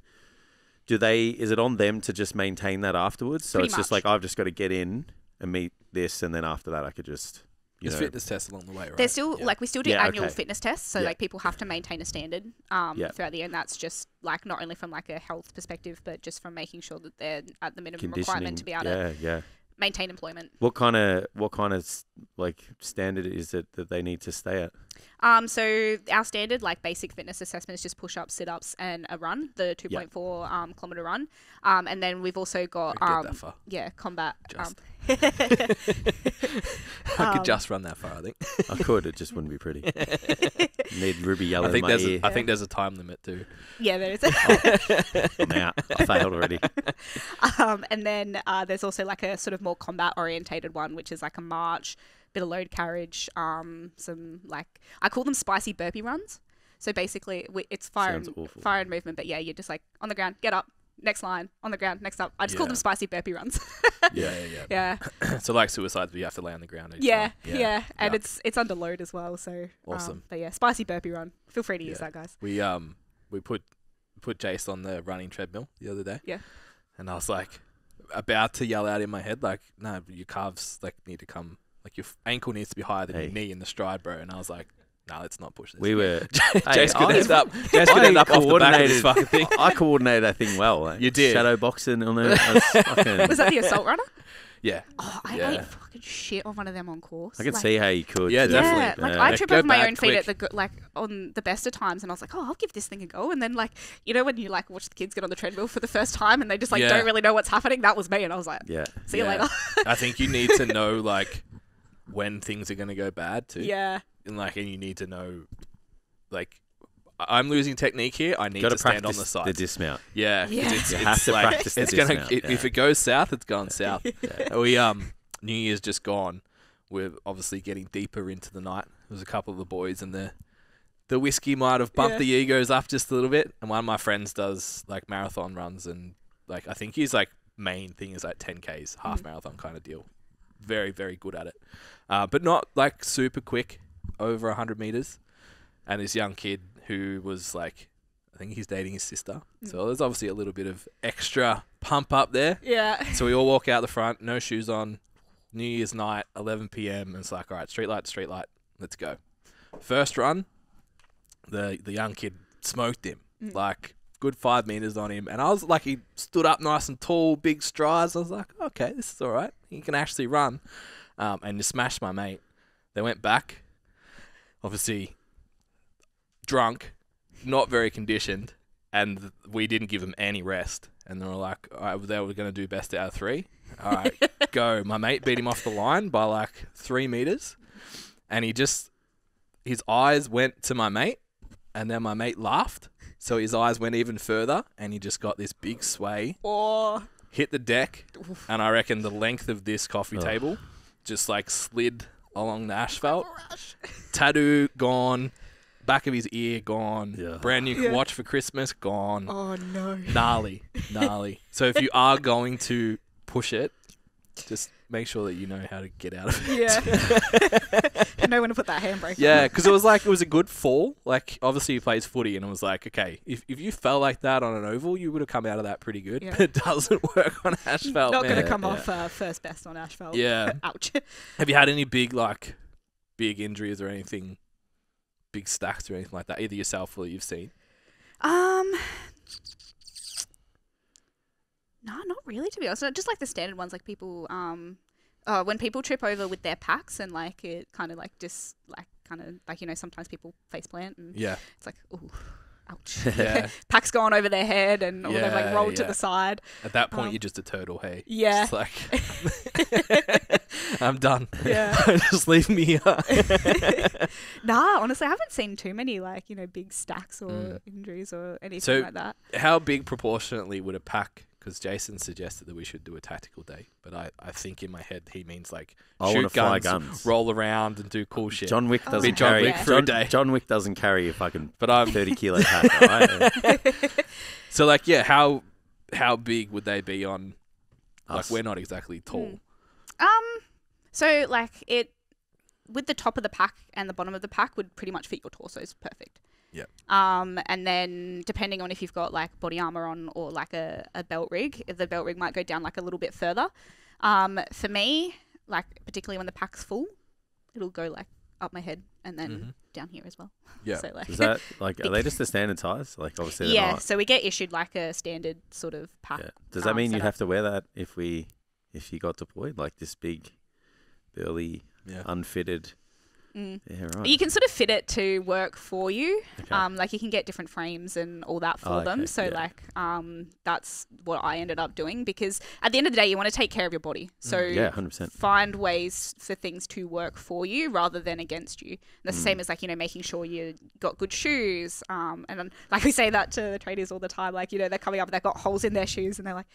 do they, is it on them to just maintain that afterwards? So Pretty it's much. just like, I've just got to get in and meet this, and then after that I could just... There's fitness tests along the way, right? There's still, yeah. like, we still do yeah, annual okay. fitness tests. So, yeah. like, people have to maintain a standard um, yeah. throughout the end. That's just, like, not only from, like, a health perspective, but just from making sure that they're at the minimum requirement to be able yeah, to yeah. maintain employment. What kind of, what kind of, like, standard is it that they need to stay at? Um, so, our standard, like, basic fitness assessment is just push-ups, sit-ups, and a run, the two point four yeah. um, kilometre run. Um, and then we've also got, um, yeah, combat. Just. Um, I um, could just run that far, I think. I could, it just wouldn't be pretty. Need Ruby yelling I think in my there's ear. A, I yeah. think there's a time limit too. Yeah, there is. oh, I'm out. I failed already. Um, and then uh, there's also like a sort of more combat orientated one, which is like a march, bit of load carriage, um, some like, I call them spicy burpee runs. So basically it's fire, and, fire and movement, but yeah, you're just like on the ground, get up. Next line, on the ground, next up. I just yeah. call them spicy burpee runs. yeah, yeah, yeah. yeah. So like suicides, we have to lay on the ground. Yeah, yeah, yeah. And yeah. it's it's under load as well. So awesome. Um, but yeah, spicy burpee run. Feel free to yeah. use that, guys. We um we put put Jace on the running treadmill the other day. Yeah. And I was like about to yell out in my head like, no, your calves like need to come like your ankle needs to be higher than hey. your knee in the stride, bro. And I was like, no, let's not push this. We were... Jace could end up, Jace could end up off the back of this fucking thing. I coordinated that thing well. Like, you did. Shadow boxing on there. I was, fucking... was that the assault runner? Yeah. Oh, I yeah. ate fucking shit on one of them on course. I could like, see how you could. Yeah, yeah definitely. Like, yeah. I trip over my own quick. feet at the like on the best of times, and I was like, oh, I'll give this thing a go. And then, like, you know when you, like, watch the kids get on the treadmill for the first time and they just, like, yeah. don't really know what's happening? That was me, and I was like, yeah. see yeah. you later. I think you need to know, like, when things are going to go bad, too. Yeah. And like, and you need to know, like, I'm losing technique here. I need Gotta to stand on the side. The dismount. Yeah, yeah. It's, you it's have to like, practice it's the gonna, dismount. It, yeah. If it goes south, it's gone yeah. south. Yeah. We um, New Year's just gone. We're obviously getting deeper into the night. There was a couple of the boys, and the the whiskey might have bumped yeah. the egos up just a little bit. And one of my friends does like marathon runs, and like I think his like main thing is like ten Ks, half mm. marathon kind of deal. Very very good at it, uh, but not like super quick. Over one hundred meters, and this young kid who was like, I think he's dating his sister. Mm. So there's obviously a little bit of extra pump up there. Yeah. So we all walk out the front, no shoes on, New Year's night, eleven P M And it's like, all right, street light, street light, let's go. First run, the the young kid smoked him, mm. like good five meters on him. And I was like, he stood up nice and tall, big strides. I was like, okay, this is all right. He can actually run. Um, and just smashed my mate. They went back. Obviously, drunk, not very conditioned, and we didn't give them any rest. And they were like, all right, they were going to do best out of three. All right, go. My mate beat him off the line by like three meters, and he just, his eyes went to my mate, and then my mate laughed. So his eyes went even further, and he just got this big sway, oh. hit the deck, Oof. and I reckon the length of this coffee oh. table just like slid along the asphalt. Tattoo gone, back of his ear gone, yeah. brand new yeah. watch for Christmas gone. Oh no. Gnarly, gnarly. So if you are going to push it, just make sure that you know how to get out of it. Yeah. I know when to put that handbrake yeah, on. Yeah, because it was like, it was a good fall. Like, obviously, he plays footy, and it was like, okay, if, if you fell like that on an oval, you would have come out of that pretty good. Yeah. But it doesn't work on asphalt. Not going to come yeah. off uh, first best on asphalt. Yeah. Ouch. Have you had any big, like, big injuries or anything, big stacks or anything like that, either yourself or you've seen? Um... No, not really, to be honest. Just like the standard ones, like people, um, uh, when people trip over with their packs and like it kind of like just like kind of like, you know, sometimes people face plant and yeah. it's like, ooh, ouch. Yeah. Packs going over their head and or yeah, they've like rolled yeah. to the side. At that point, um, you're just a turtle, hey? Yeah. Just like, I'm done. Yeah. Just leave me here. Nah, honestly, I haven't seen too many like, you know, big stacks or mm. injuries or anything so like that. How big proportionately would a pack? Because Jason suggested that we should do a tactical day. But I, I think in my head, he means like I shoot guns, fly guns, roll around and do cool shit. John Wick doesn't oh, carry. John Wick, yeah. for John, a day. John Wick doesn't carry a fucking but I'm thirty kilo pack. Right? So like, yeah, how how big would they be on? Us. Like, we're not exactly tall. Mm. Um, So like it, with the top of the pack and the bottom of the pack would pretty much fit your torsos perfect. Yeah. Um, and then depending on if you've got like body armor on or like a, a belt rig, the belt rig might go down like a little bit further. Um, for me, like particularly when the pack's full, it'll go like up my head and then mm-hmm. down here as well. Yeah. So, like, is that like are they just the standard size? Like obviously. Yeah. Not. So we get issued like a standard sort of pack. Yeah. Does that um, mean you'd have to wear that if we if you got deployed like this big, burly, yeah. unfitted? Mm. Yeah, right. You can sort of fit it to work for you. Okay. Um, like you can get different frames and all that for oh, okay. them. So yeah. like um, that's what I ended up doing because at the end of the day, you want to take care of your body. So yeah, one hundred percent. Find ways for things to work for you rather than against you. And that's mm. the same as like, you know, making sure you got good shoes. Um, and then, like we say that to the traders all the time, like, you know, they're coming up, they've got holes in their shoes and they're like,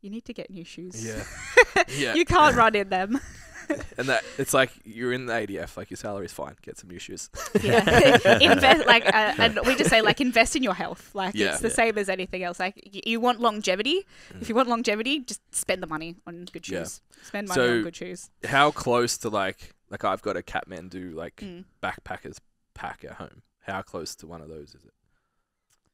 you need to get new shoes. Yeah. yeah. You can't yeah. run in them. And that it's like you're in the A D F, like your salary's fine, get some new shoes. Yeah, invest like, uh, and we just say like invest in your health. Like yeah. it's the yeah. same as anything else. Like y you want longevity. Mm. If you want longevity, just spend the money on good shoes. Yeah. Spend money so on good shoes. How close to like like I've got a Katmandu like mm. backpackers pack at home. How close to one of those is it?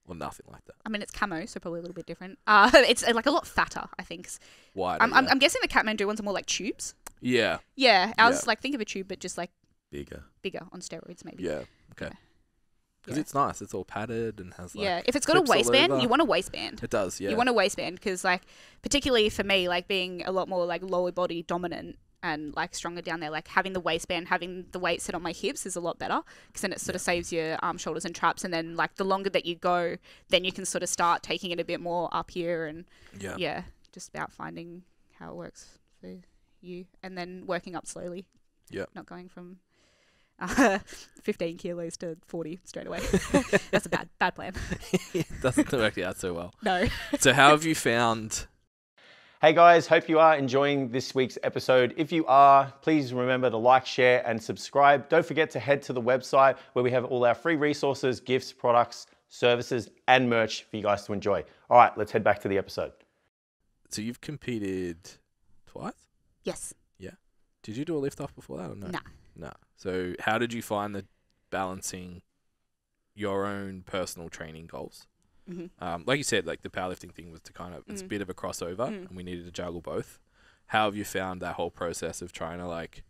Or nothing like that. I mean, it's camo, so probably a little bit different. Uh, it's like a lot fatter, I think. Wider. I'm, yeah. I'm, I'm guessing the Katmandu ones are more like tubes. Yeah. Yeah. Ours, yeah. like, think of a tube, but just, like... Bigger. Bigger, on steroids, maybe. Yeah. Okay. Because yeah. it's nice. It's all padded and has, like... Yeah. If it's got a waistband, you want a waistband. It does, yeah. You want a waistband because, like, particularly for me, like, being a lot more, like, lower body dominant and, like, stronger down there, like, having the waistband, having the weight sit on my hips is a lot better because then it sort yeah. of saves your um, shoulders and traps. And then, like, the longer that you go, then you can sort of start taking it a bit more up here and... Yeah. Yeah. Just about finding how it works for you. You and then working up slowly, yeah, not going from uh, fifteen kilos to forty straight away. That's a bad bad plan. It doesn't work out so well. No. So how have you found? Hey guys, hope you are enjoying this week's episode. If you are, please remember to like, share and subscribe. Don't forget to head to the website where we have all our free resources, gifts, products, services and merch for you guys to enjoy. All right, let's head back to the episode. So you've competed twice? Yes. Yeah. Did you do a lift off before that or no? No. Nah. No. Nah. So how did you find the balancing your own personal training goals? Mm-hmm. um, like you said, like the powerlifting thing was to kind of, mm. it's a bit of a crossover mm. and we needed to juggle both. How have you found that whole process of trying to like,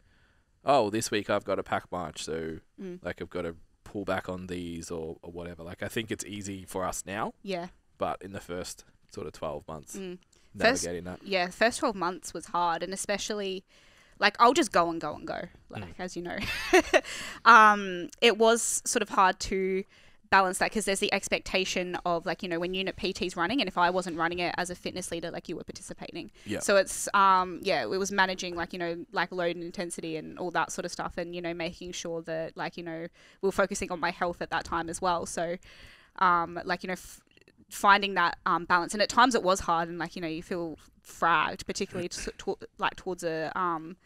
oh, this week I've got a pack march. So mm. like I've got to pull back on these or, or whatever. Like I think it's easy for us now. Yeah. But in the first sort of twelve months. Mm. First, that. Yeah, first twelve months was hard and especially like I'll just go and go and go like mm. as you know. um, it was sort of hard to balance that because there's the expectation of like, you know, when unit P T's running and if I wasn't running it as a fitness leader, like you were participating. Yeah. So it's, um, yeah, it was managing like, you know, like load and intensity and all that sort of stuff and, you know, making sure that like, you know, we're focusing on my health at that time as well. So um, like, you know, f finding that um, balance and at times it was hard and like you know you feel fragged particularly t t like towards a um,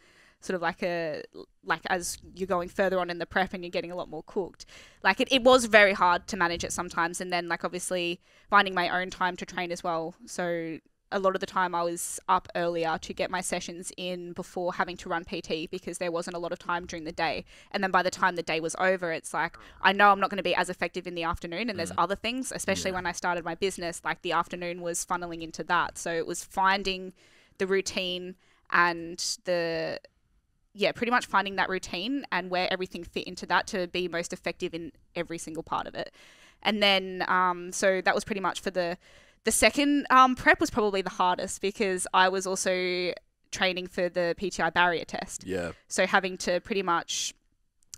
sort of like a like as you're going further on in the prep and you're getting a lot more cooked like it, it was very hard to manage it sometimes and then like obviously finding my own time to train as well so a lot of the time I was up earlier to get my sessions in before having to run P T because there wasn't a lot of time during the day. And then by the time the day was over, it's like, I know I'm not going to be as effective in the afternoon, and there's mm. other things, especially yeah. when I started my business, like the afternoon was funneling into that. So it was finding the routine and the, yeah, pretty much finding that routine and where everything fit into that to be most effective in every single part of it. And then, um, so that was pretty much for the, the second um, prep was probably the hardest because I was also training for the P T I barrier test. Yeah. So having to pretty much,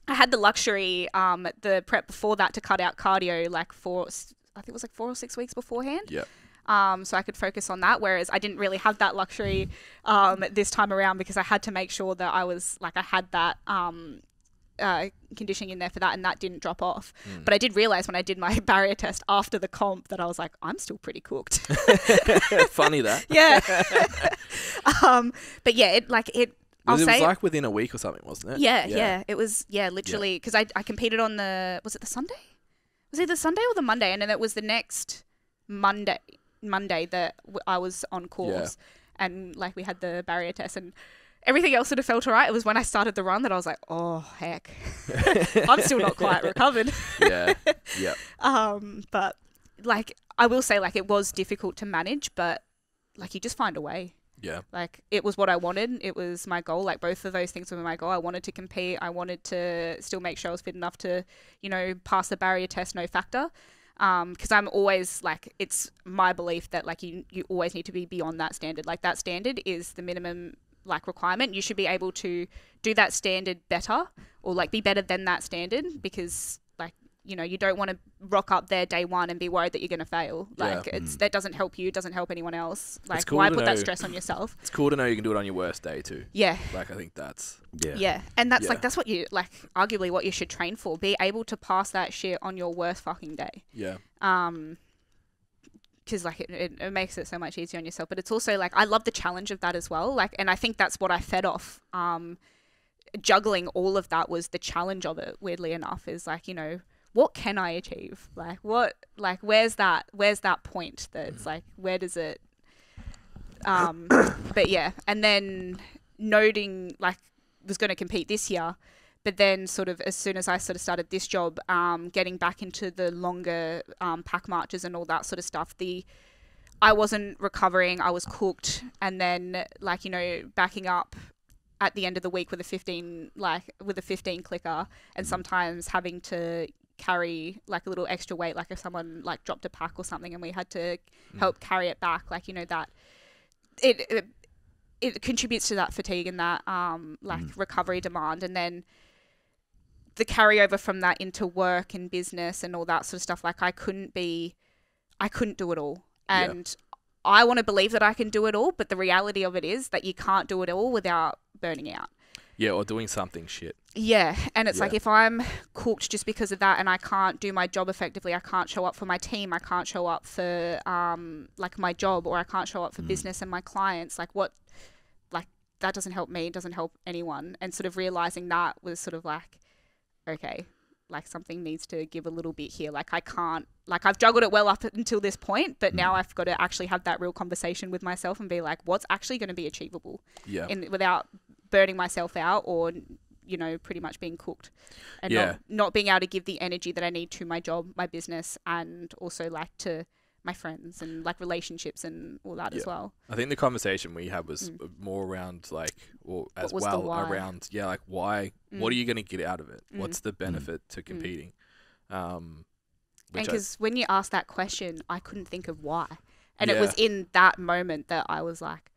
I had the luxury um, the prep before that to cut out cardio like four, I think it was like four or six weeks beforehand. Yeah. Um, so I could focus on that. Whereas I didn't really have that luxury um, this time around because I had to make sure that I was like, I had that um, uh, conditioning in there for that, and that didn't drop off. Mm. But I did realize when I did my barrier test after the comp that I was like, I'm still pretty cooked. Funny that. Yeah. um, but yeah, it like it, I'll it was say, like within a week or something, wasn't it? Yeah. Yeah. yeah it was. Yeah. Literally. Yeah. Cause I, I competed on the, was it the Sunday? Was it the Sunday or the Monday? And then it was the next Monday. Monday that w I was on course yeah. and like we had the barrier test and everything else sort of felt all right. It was when I started the run that I was like, oh heck, I'm still not quite recovered. yeah. Yeah. Um, but like, I will say like it was difficult to manage, but like you just find a way. Yeah. Like it was what I wanted. It was my goal. Like both of those things were my goal. I wanted to compete. I wanted to still make sure I was fit enough to, you know, pass the barrier test, no factor. Um, cause I'm always like, it's my belief that like you, you always need to be beyond that standard. Like that standard is the minimum like requirement. You should be able to do that standard better or like be better than that standard because like, you know, you don't want to rock up there day one and be worried that you're going to fail. Like yeah. it's, mm. that doesn't help you. Doesn't help anyone else. Like cool why put know. that stress on yourself? It's cool to know you can do it on your worst day too. Yeah. Like I think that's, yeah. Yeah. And that's yeah. like, that's what you like, arguably what you should train for. Be able to pass that shit on your worst fucking day. Yeah. Um, cause like it, it, it makes it so much easier on yourself, but it's also like, I love the challenge of that as well. Like, and I think that's what I fed off. Um, juggling all of that was the challenge of it. Weirdly enough is like, you know, what can I achieve? Like what, like, where's that, where's that point that's like, where does it, um, but yeah. And then noting like was going to compete this year, but then sort of, as soon as I sort of started this job, um, getting back into the longer, um, pack marches and all that sort of stuff, the, I wasn't recovering, I was cooked. And then like, you know, backing up at the end of the week with a fifteen, like with a fifteen clicker, and sometimes having to carry like a little extra weight, like if someone like dropped a pack or something and we had to help mm. carry it back, like you know that it it, it contributes to that fatigue and that um like mm. recovery demand, and then the carryover from that into work and business and all that sort of stuff. Like I couldn't be I couldn't do it all, and yeah. I want to believe that I can do it all, but the reality of it is that you can't do it all without burning out. Yeah, or doing something shit. Yeah. And it's yeah. like if I'm cooked just because of that and I can't do my job effectively, I can't show up for my team, I can't show up for um, like my job, or I can't show up for mm. business and my clients, like what, like that doesn't help me, doesn't help anyone. And sort of realizing that was sort of like, okay, like something needs to give a little bit here. Like I can't, like I've juggled it well up until this point, but mm. now I've got to actually have that real conversation with myself and be like, what's actually going to be achievable? Yeah. And without burning myself out, or you know, pretty much being cooked and yeah. not, not being able to give the energy that I need to my job, my business, and also like to my friends and like relationships and all that yeah. as well. I think the conversation we had was mm. more around like, or as well around, yeah, like why, mm. what are you going to get out of it? Mm. What's the benefit mm. to competing? Mm. Um, and because when you asked that question, I couldn't think of why. And yeah. it was in that moment that I was like,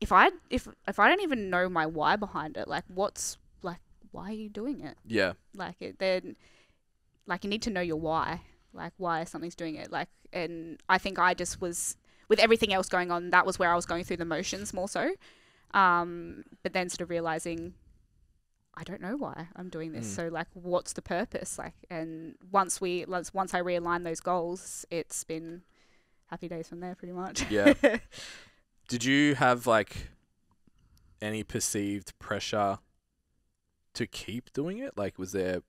If I if if I don't even know my why behind it, like what's like why are you doing it? Yeah. Like it then, like you need to know your why, like why something's doing it. Like, and I think I just was with everything else going on. That was where I was going through the motions more so, um, but then sort of realizing I don't know why I'm doing this. Mm. So like, what's the purpose? Like, and once we once once I realigned those goals, it's been happy days from there pretty much. Yeah. Did you have like any perceived pressure to keep doing it? Like was there,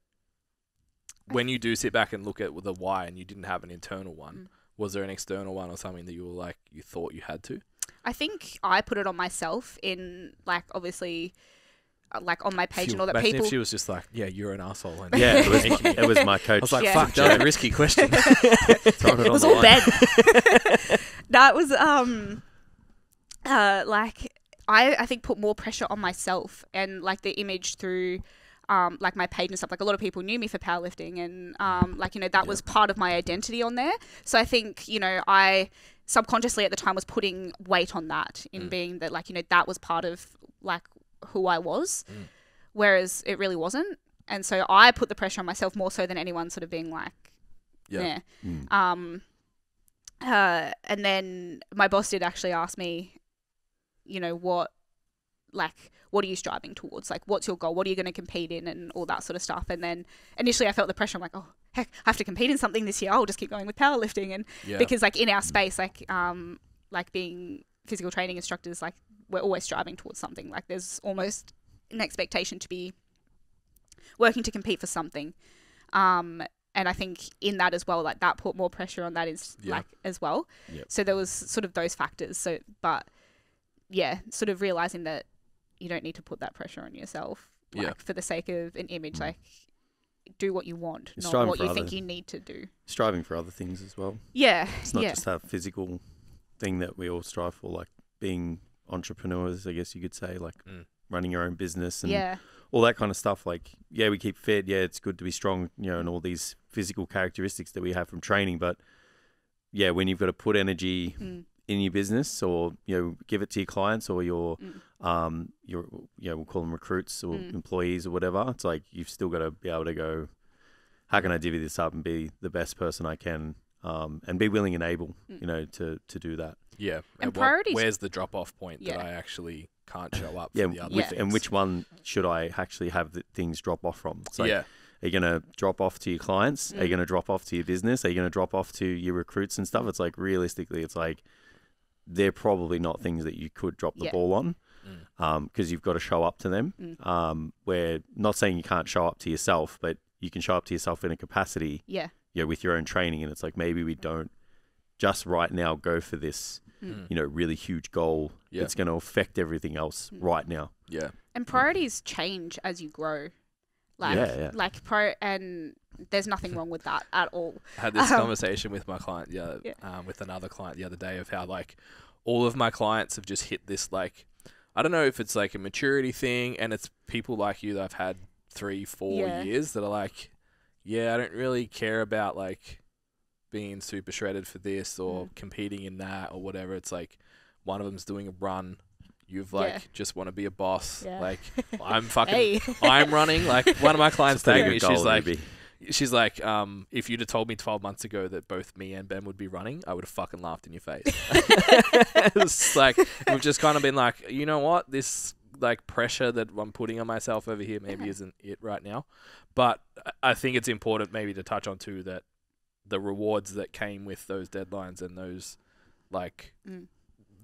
when you do sit back and look at the why and you didn't have an internal one, mm. was there an external one or something that you were like, you thought you had to? I think I put it on myself in, like, obviously, like, on my page she, and all that people... If she was just like, yeah, you're an arsehole. And yeah, it was, it was my coach. I was like, yeah. fuck, that was a risky question. it, it was all bad. No, it was, um, uh, like, I, I think put more pressure on myself and, like, the image through... Um, like my page and stuff, like a lot of people knew me for powerlifting and um, like, you know, that yeah. was part of my identity on there. So I think, you know, I subconsciously at the time was putting weight on that in mm. being that, like, you know, that was part of like who I was, mm. whereas it really wasn't. And so I put the pressure on myself more so than anyone sort of being like, yeah. yeah. Mm. Um, uh, and then my boss did actually ask me, you know, what, like, what are you striving towards? Like, what's your goal? What are you going to compete in and all that sort of stuff? And then initially I felt the pressure. I'm like, oh, heck, I have to compete in something this year. I'll just keep going with powerlifting. And yeah. because like in our space, like, um, like being physical training instructors, like we're always striving towards something. Like there's almost an expectation to be working to compete for something. Um, and I think in that as well, like that put more pressure on that is yeah. like as well. Yep. So there was sort of those factors. So, but yeah, sort of realizing that, you don't need to put that pressure on yourself like, yeah. for the sake of an image. Like, do what you want, You're not what you other, think you need to do. Striving for other things as well. Yeah. It's not yeah. just that physical thing that we all strive for, like being entrepreneurs, I guess you could say, like mm. running your own business and yeah. all that kind of stuff. Like, yeah, we keep fit. Yeah, it's good to be strong, you know, and all these physical characteristics that we have from training. But, yeah, when you've got to put energy mm. in your business or, you know, give it to your clients or your mm. um your you know, we'll call them recruits or mm. employees or whatever, it's like you've still got to be able to go, how can I divvy this up and be the best person I can, um and be willing and able, mm. you know, to to do that. Yeah. And, and priorities, what, where's the drop off point yeah. that I actually can't show up yeah, for the other with, and which one should I actually have the things drop off from? It's like, yeah. Are you going to drop off to your clients? Mm. Are you going to drop off to your business? Are you going to drop off to your recruits and stuff? It's like realistically it's like they're probably not things that you could drop the yeah. ball on, mm. um, because you've got to show up to them. Mm. Um, we're not saying you can't show up to yourself, but you can show up to yourself in a capacity, yeah, you know, with your own training. And it's like, maybe we don't just right now go for this, mm. you know, really huge goal. Yeah. That's going to affect everything else mm. right now. Yeah. And priorities yeah. change as you grow. Like, yeah, yeah. like pro and there's nothing wrong with that at all. I had this um, conversation with my client, yeah, yeah. Um, with another client the other day of how like all of my clients have just hit this, like, I don't know if it's like a maturity thing, and it's people like you that I've had three, four yeah. years that are like, yeah, I don't really care about like being super shredded for this or mm. competing in that or whatever. It's like one of them's doing a run. You've like, yeah. just want to be a boss. Yeah. Like I'm fucking, hey. I'm running. Like one of my clients tagged me. She's like, maybe. she's like, um, if you'd have told me twelve months ago that both me and Ben would be running, I would have fucking laughed in your face. It's like, we've just kind of been like, you know what? This like pressure that I'm putting on myself over here maybe yeah. isn't it right now. But I think it's important maybe to touch on too that the rewards that came with those deadlines and those like mm.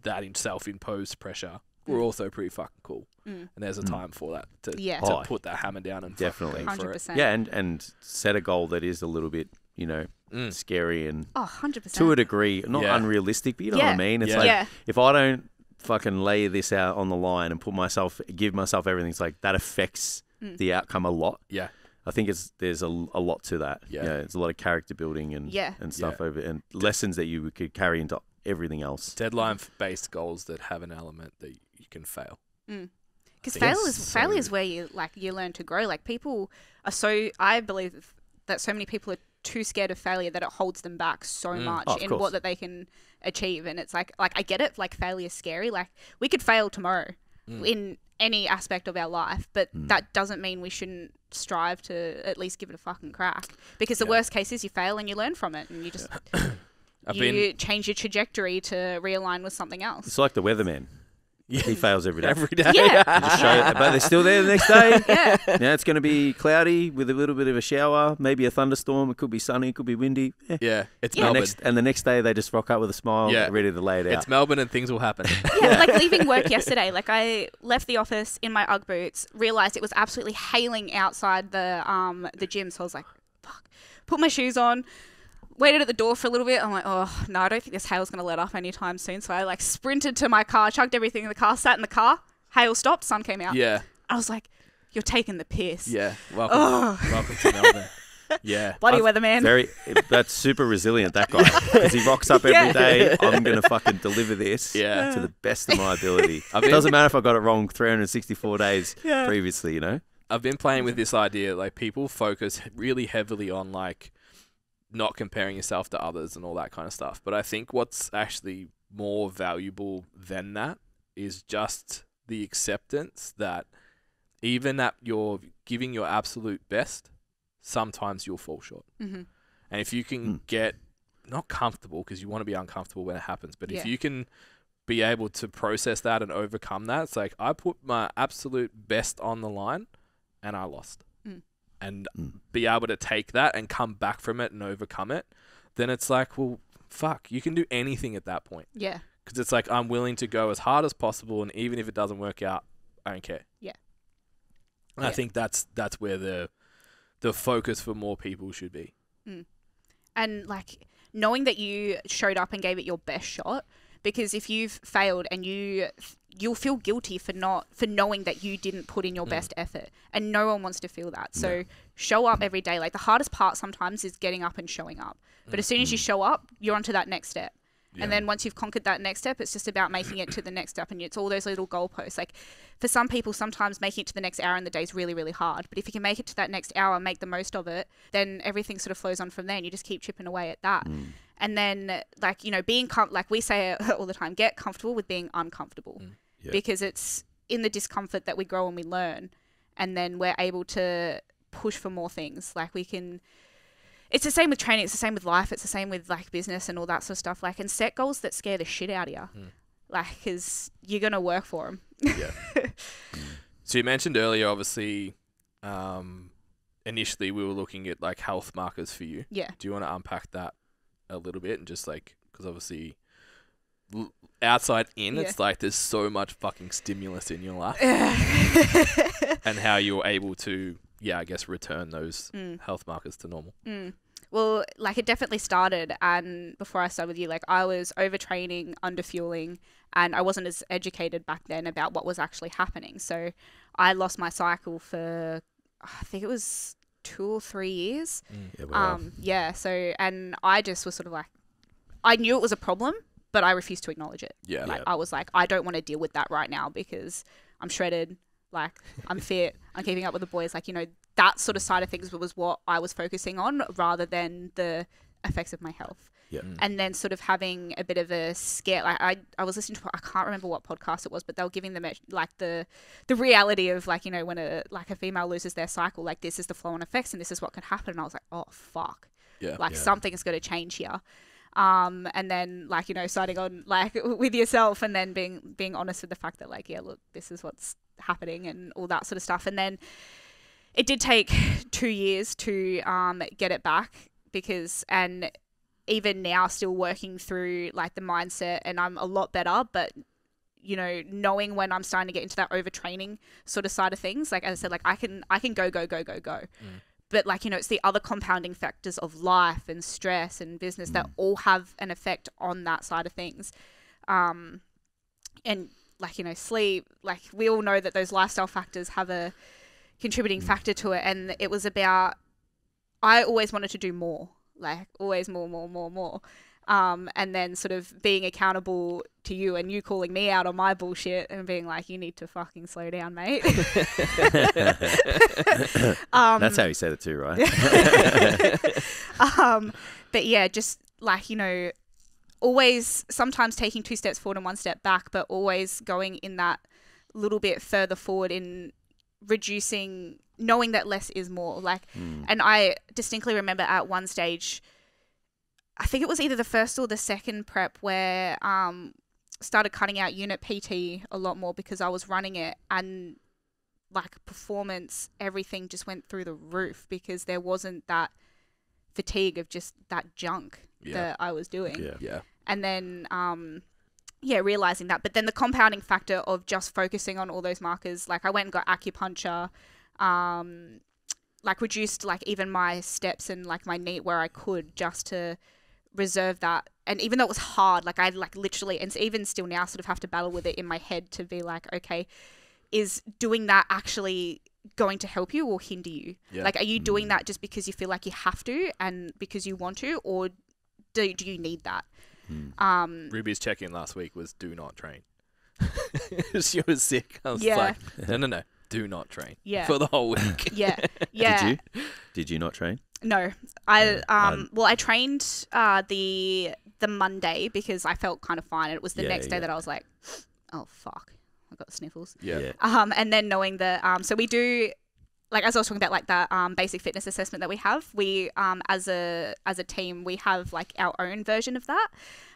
that in self-imposed pressure were also pretty fucking cool. Mm. And there's a time for that to, yeah. to oh, put that hammer down and definitely go for it. Yeah, and, and set a goal that is a little bit, you know, mm. scary and oh, one hundred percent. To a degree, not yeah. unrealistic, but you know yeah. what I mean? It's yeah. like, yeah. if I don't fucking lay this out on the line and put myself, give myself everything, it's like that affects mm. the outcome a lot. Yeah. I think it's there's a, a lot to that. Yeah. You know, it's a lot of character building and, yeah. and stuff yeah. over and lessons that you could carry into everything else. Deadline-based goals that have an element that you can fail. Mm. Because failure is so failure is where you like you learn to grow. Like people are so I believe that so many people are too scared of failure that it holds them back so mm. much oh, in course. What that they can achieve. And it's like like I get it. Like failure is scary. Like we could fail tomorrow mm. in any aspect of our life, but mm. that doesn't mean we shouldn't strive to at least give it a fucking crack. Because the yeah. worst case is you fail and you learn from it and you just you been... change your trajectory to realign with something else. It's like the weatherman. Yeah. He fails every day. Every day. Yeah. Just show it, but they're still there the next day. Yeah. Now it's going to be cloudy with a little bit of a shower, maybe a thunderstorm. It could be sunny. It could be windy. Yeah. yeah it's yeah. Melbourne. Next, and the next day they just rock up with a smile, yeah. ready to lay it out. It's Melbourne and things will happen. Yeah, yeah. Like leaving work yesterday. Like I left the office in my Ugg boots, realised it was absolutely hailing outside the um the gym. So I was like, fuck, put my shoes on. waited at the door for a little bit. I'm like, oh, no, I don't think this hail's going to let up anytime soon. So I like sprinted to my car, chugged everything in the car, sat in the car. Hail stopped, sun came out. Yeah. I was like, you're taking the piss. Yeah. Welcome. Oh. Welcome to Melbourne. Yeah. Bloody weatherman. Very, that's super resilient, that guy. Because he rocks up every yeah. day. I'm going to fucking deliver this yeah. to the best of my ability. I've been, it doesn't matter if I got it wrong three hundred sixty-four days yeah. previously, you know? I've been playing with this idea, like people focus really heavily on like not comparing yourself to others and all that kind of stuff. But I think what's actually more valuable than that is just the acceptance that even at your giving your absolute best, sometimes you'll fall short. Mm-hmm. And if you can mm. get not comfortable, because you want to be uncomfortable when it happens, but yeah. if you can be able to process that and overcome that, it's like I put my absolute best on the line and I lost. Mm. And mm. be able to take that and come back from it and overcome it, then it's like, well, fuck, you can do anything at that point. Yeah. Because it's like I'm willing to go as hard as possible, and even if it doesn't work out, I don't care. Yeah. And yeah. I think that's that's where the the focus for more people should be. Mm. And like knowing that you showed up and gave it your best shot, because if you've failed and you you'll feel guilty for not for knowing that you didn't put in your mm. best effort, and no one wants to feel that. So no. show up every day. Like the hardest part sometimes is getting up and showing up. But mm. as soon as you show up, you're onto that next step. Yeah. And then once you've conquered that next step, it's just about making it to the next step. And it's all those little goalposts. Like for some people, sometimes making it to the next hour in the day is really, really hard. But if you can make it to that next hour and make the most of it, then everything sort of flows on from there, and you just keep chipping away at that. Mm. And then like, you know, being com- like we say all the time, get comfortable with being uncomfortable mm. yeah. because it's in the discomfort that we grow and we learn. And then we're able to push for more things. Like we can... It's the same with training. It's the same with life. It's the same with like business and all that sort of stuff. Like, and set goals that scare the shit out of you. Mm. Like, cause you're going to work for them. Yeah. So you mentioned earlier, obviously, um, initially we were looking at like health markers for you. Yeah. Do you want to unpack that a little bit and just like, cause obviously l- outside in, yeah. it's like, there's so much fucking stimulus in your life and how you're able to, yeah, I guess return those mm. health markers to normal. Mm. Well, like it definitely started, and before I started with you, like I was overtraining, underfueling, and I wasn't as educated back then about what was actually happening. So I lost my cycle for, I think it was two or three years. Mm. Yeah, wow. Um, yeah. So, and I just was sort of like, I knew it was a problem, but I refused to acknowledge it. Yeah. Like yeah. I was like, I don't want to deal with that right now because I'm shredded. Like I'm fit, I'm keeping up with the boys. Like, you know, that sort of side of things was what I was focusing on rather than the effects of my health. Yeah. Mm. And then sort of having a bit of a scare. Like I, I was listening to, I can't remember what podcast it was, but they were giving them like the, the reality of like, you know, when a, like a female loses their cycle, like this is the flow and effects and this is what can happen. And I was like, oh fuck. Yeah. Like yeah. something is going to change here. Um, and then like, you know, starting on like with yourself and then being, being honest with the fact that like, yeah, look, this is what's happening and all that sort of stuff. And then it did take two years to, um, get it back because, and even now still working through like the mindset, and I'm a lot better, but you know, knowing when I'm starting to get into that overtraining sort of side of things, like as I said, like I can, I can go, go, go, go, go. Mm. But like, you know, it's the other compounding factors of life and stress and business mm. that all have an effect on that side of things. Um, and like, you know, sleep, like we all know that those lifestyle factors have a contributing mm. factor to it. And it was about, I always wanted to do more, like always more, more, more, more. Um, and then sort of being accountable to you and you calling me out on my bullshit and being like, you need to fucking slow down, mate. um, That's how you said it too, right? um, but yeah, just like, you know, always sometimes taking two steps forward and one step back, but always going in that little bit further forward in reducing, knowing that less is more. Like, mm. and I distinctly remember at one stage, I think it was either the first or the second prep where um started cutting out unit P T a lot more because I was running it, and like performance, everything just went through the roof because there wasn't that fatigue of just that junk yeah. that I was doing. Yeah. yeah. And then, um, yeah, realizing that. But then the compounding factor of just focusing on all those markers, like I went and got acupuncture, um, like reduced like even my steps and like my neat where I could, just to reserve that. And even though it was hard, like I like literally, and even still now sort of have to battle with it in my head to be like, okay, is doing that actually going to help you or hinder you? Yeah. Like, are you doing mm. that just because you feel like you have to and because you want to, or do, do you need that? Mm. Um, Ruby's check-in last week was do not train. She was sick. I was yeah. like, no, no, no. Do not train yeah. for the whole week. yeah. yeah. Did you? Did you not train? No. I um well I trained uh the the Monday because I felt kind of fine, and it was the yeah, next day yeah. that I was like, oh fuck, I got sniffles. Yeah. yeah. Um and then knowing that um so we do, like as I was talking about, like that um basic fitness assessment that we have, we um as a as a team we have like our own version of that.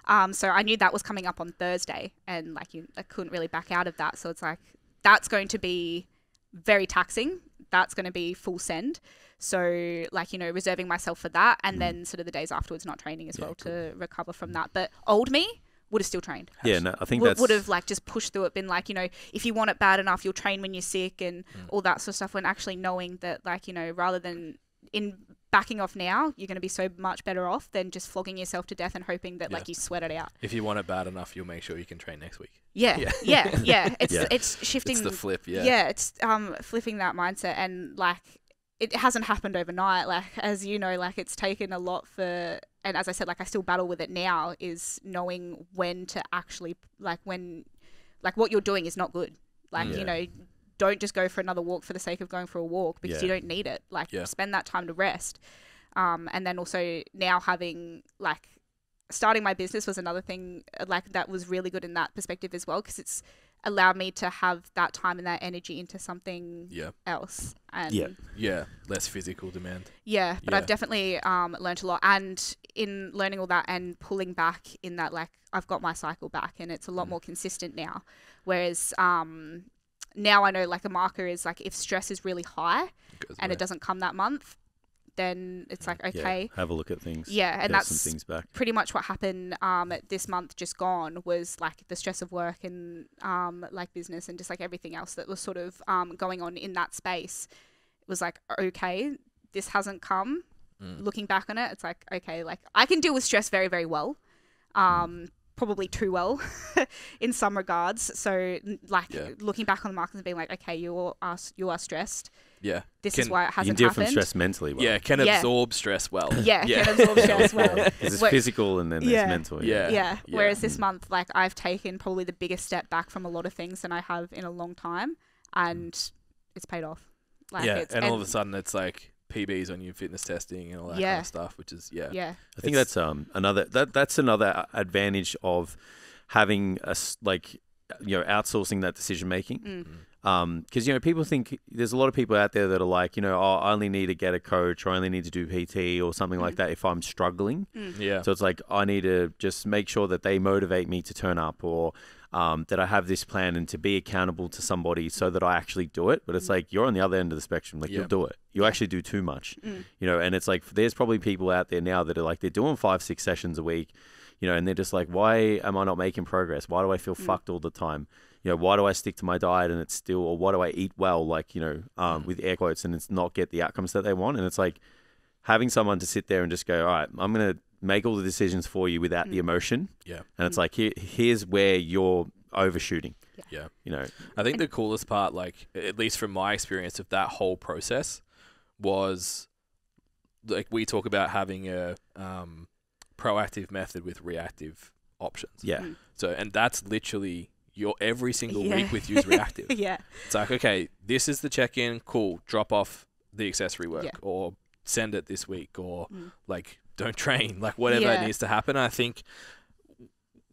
Um so I knew that was coming up on Thursday, and like you I couldn't really back out of that. So it's like that's going to be very taxing. That's going to be full send. So like, you know, reserving myself for that, and mm. then sort of the days afterwards not training as yeah, well cool. to recover from that. But old me would have still trained. Yeah, no, I think w that's... would have like just pushed through it, been like, you know, if you want it bad enough, you'll train when you're sick and mm. all that sort of stuff, when actually knowing that like, you know, rather than in backing off now, you're going to be so much better off than just flogging yourself to death and hoping that yeah. like you sweat it out. If you want it bad enough, you'll make sure you can train next week. Yeah, yeah, yeah. yeah. It's yeah. it's shifting. It's the flip, yeah. Yeah, it's um flipping that mindset, and like it hasn't happened overnight. Like as you know, like it's taken a lot for, and as I said, like I still battle with it now, is knowing when to actually like when, like what you're doing is not good. Like yeah. you know. Don't just go for another walk for the sake of going for a walk, because yeah. you don't need it. Like yeah. spend that time to rest. Um, and then also now having like starting my business was another thing like that was really good in that perspective as well, because it's allowed me to have that time and that energy into something yeah. else. And yeah. Yeah. Less physical demand. Yeah. But yeah. I've definitely um, learned a lot. And in learning all that and pulling back in that, like I've got my cycle back and it's a lot mm. more consistent now. Whereas um, now I know like a marker is like if stress is really high it and away. It doesn't come that month, then it's like, okay. Yeah, have a look at things. Yeah. And that's some things back. Pretty much what happened um, this month just gone was like the stress of work and um, like business and just like everything else that was sort of um, going on in that space. It was like, okay, this hasn't come. Mm. Looking back on it, it's like, okay, like I can deal with stress very, very well. Um, mm. Probably too well in some regards. So like yeah. looking back on the markets and being like, okay, you are you are stressed. Yeah. This can, is why it hasn't happened. You can deal happened. From stress mentally well. Yeah, can yeah. absorb stress well. Yeah, yeah. can absorb stress well. Because it's physical and then there's yeah. mental. Yeah. Yeah. yeah. yeah. Whereas this month, like I've taken probably the biggest step back from a lot of things than I have in a long time, and it's paid off. Like yeah, it's, and, and all of a sudden it's like P Bs on your fitness testing and all that yeah. kind of stuff, which is yeah. yeah. I think it's, that's um another that that's another advantage of having a like you know outsourcing that decision making. Mm. Um, because you know people think there's a lot of people out there that are like you know oh, I only need to get a coach or I only need to do P T or something mm. like that if I'm struggling. Mm. Yeah. So it's like I need to just make sure that they motivate me to turn up, or Um, that I have this plan, and to be accountable to somebody so that I actually do it. But it's like, you're on the other end of the spectrum. Like yeah. you'll do it. You yeah. actually do too much, mm. you know? And it's like, there's probably people out there now that are like, they're doing five, six sessions a week, you know, and they're just like, why am I not making progress? Why do I feel mm. fucked all the time? You know, why do I stick to my diet and it's still, or why do I eat well? Like, you know, um, mm. with air quotes, and it's not get the outcomes that they want. And it's like having someone to sit there and just go, all right, I'm going to make all the decisions for you without mm. the emotion. Yeah. And it's mm. like, here, here's where you're overshooting. Yeah. yeah. You know, I think the coolest part, like at least from my experience of that whole process, was like, we talk about having a um, proactive method with reactive options. Yeah. Mm. So, and that's literally your every single yeah. week with you is reactive. yeah. It's like, okay, this is the check-in. Cool. Drop off the accessory work yeah. or send it this week, or mm. like, don't train, like whatever yeah. needs to happen. I think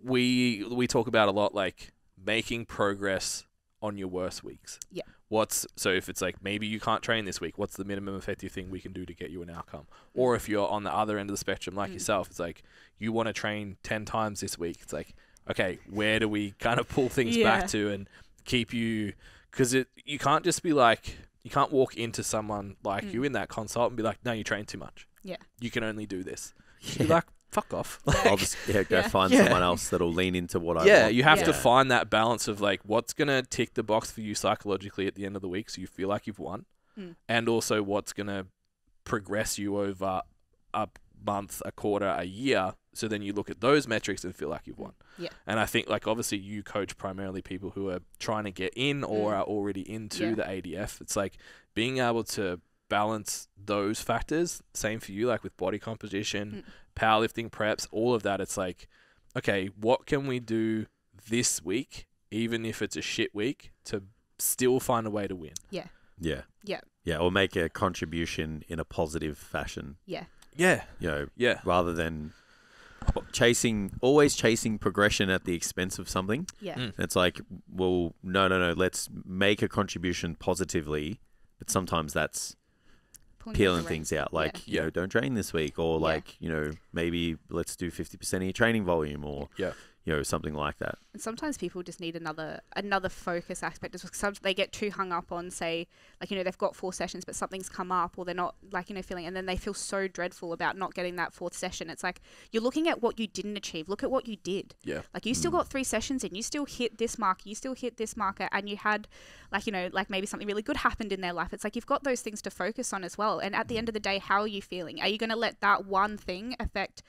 we we talk about a lot, like making progress on your worst weeks. Yeah. What's so if it's like maybe you can't train this week, what's the minimum effective thing we can do to get you an outcome? Or if you're on the other end of the spectrum, like mm. yourself, it's like you want to train ten times this week. It's like, okay, where do we kind of pull things yeah. back to and keep you? Because it you can't just be like you can't walk into someone like mm. you in that consult and be like, no, you train too much. Yeah. You can only do this. Yeah. You're like, fuck off. Like, I'll just yeah, go yeah. find yeah. someone else that'll lean into what I yeah, want. Yeah, you have yeah. to find that balance of like what's going to tick the box for you psychologically at the end of the week so you feel like you've won mm. and also what's going to progress you over a month, a quarter, a year. So then you look at those metrics and feel like you've won. Yeah. And I think, like, obviously you coach primarily people who are trying to get in or mm. are already into yeah. the A D F. It's like being able to balance those factors. Same for you, like with body composition, mm. powerlifting preps, all of that. It's like, okay, what can we do this week, even if it's a shit week, to still find a way to win? Yeah. Yeah. Yeah. Yeah. Or make a contribution in a positive fashion. Yeah. Yeah. You know, yeah. rather than chasing, always chasing progression at the expense of something. Yeah. Mm. It's like, well, no, no, no. Let's make a contribution positively. But sometimes that's Pointing peeling things out. Like, yeah. you know, don't train this week. Or like, yeah. you know, maybe let's do fifty percent of your training volume or, yeah. you know, something like that. And sometimes people just need another another focus aspect. It's some, they get too hung up on, say, like, you know, they've got four sessions, but something's come up or they're not, like, you know, feeling, and then they feel so dreadful about not getting that fourth session. It's like, you're looking at what you didn't achieve. Look at what you did. Yeah. Like, you still mm. got three sessions in. You still hit this mark. You still hit this marker. And you had, like, you know, like maybe something really good happened in their life. It's like, you've got those things to focus on as well. And at the end of the day, how are you feeling? Are you going to let that one thing affect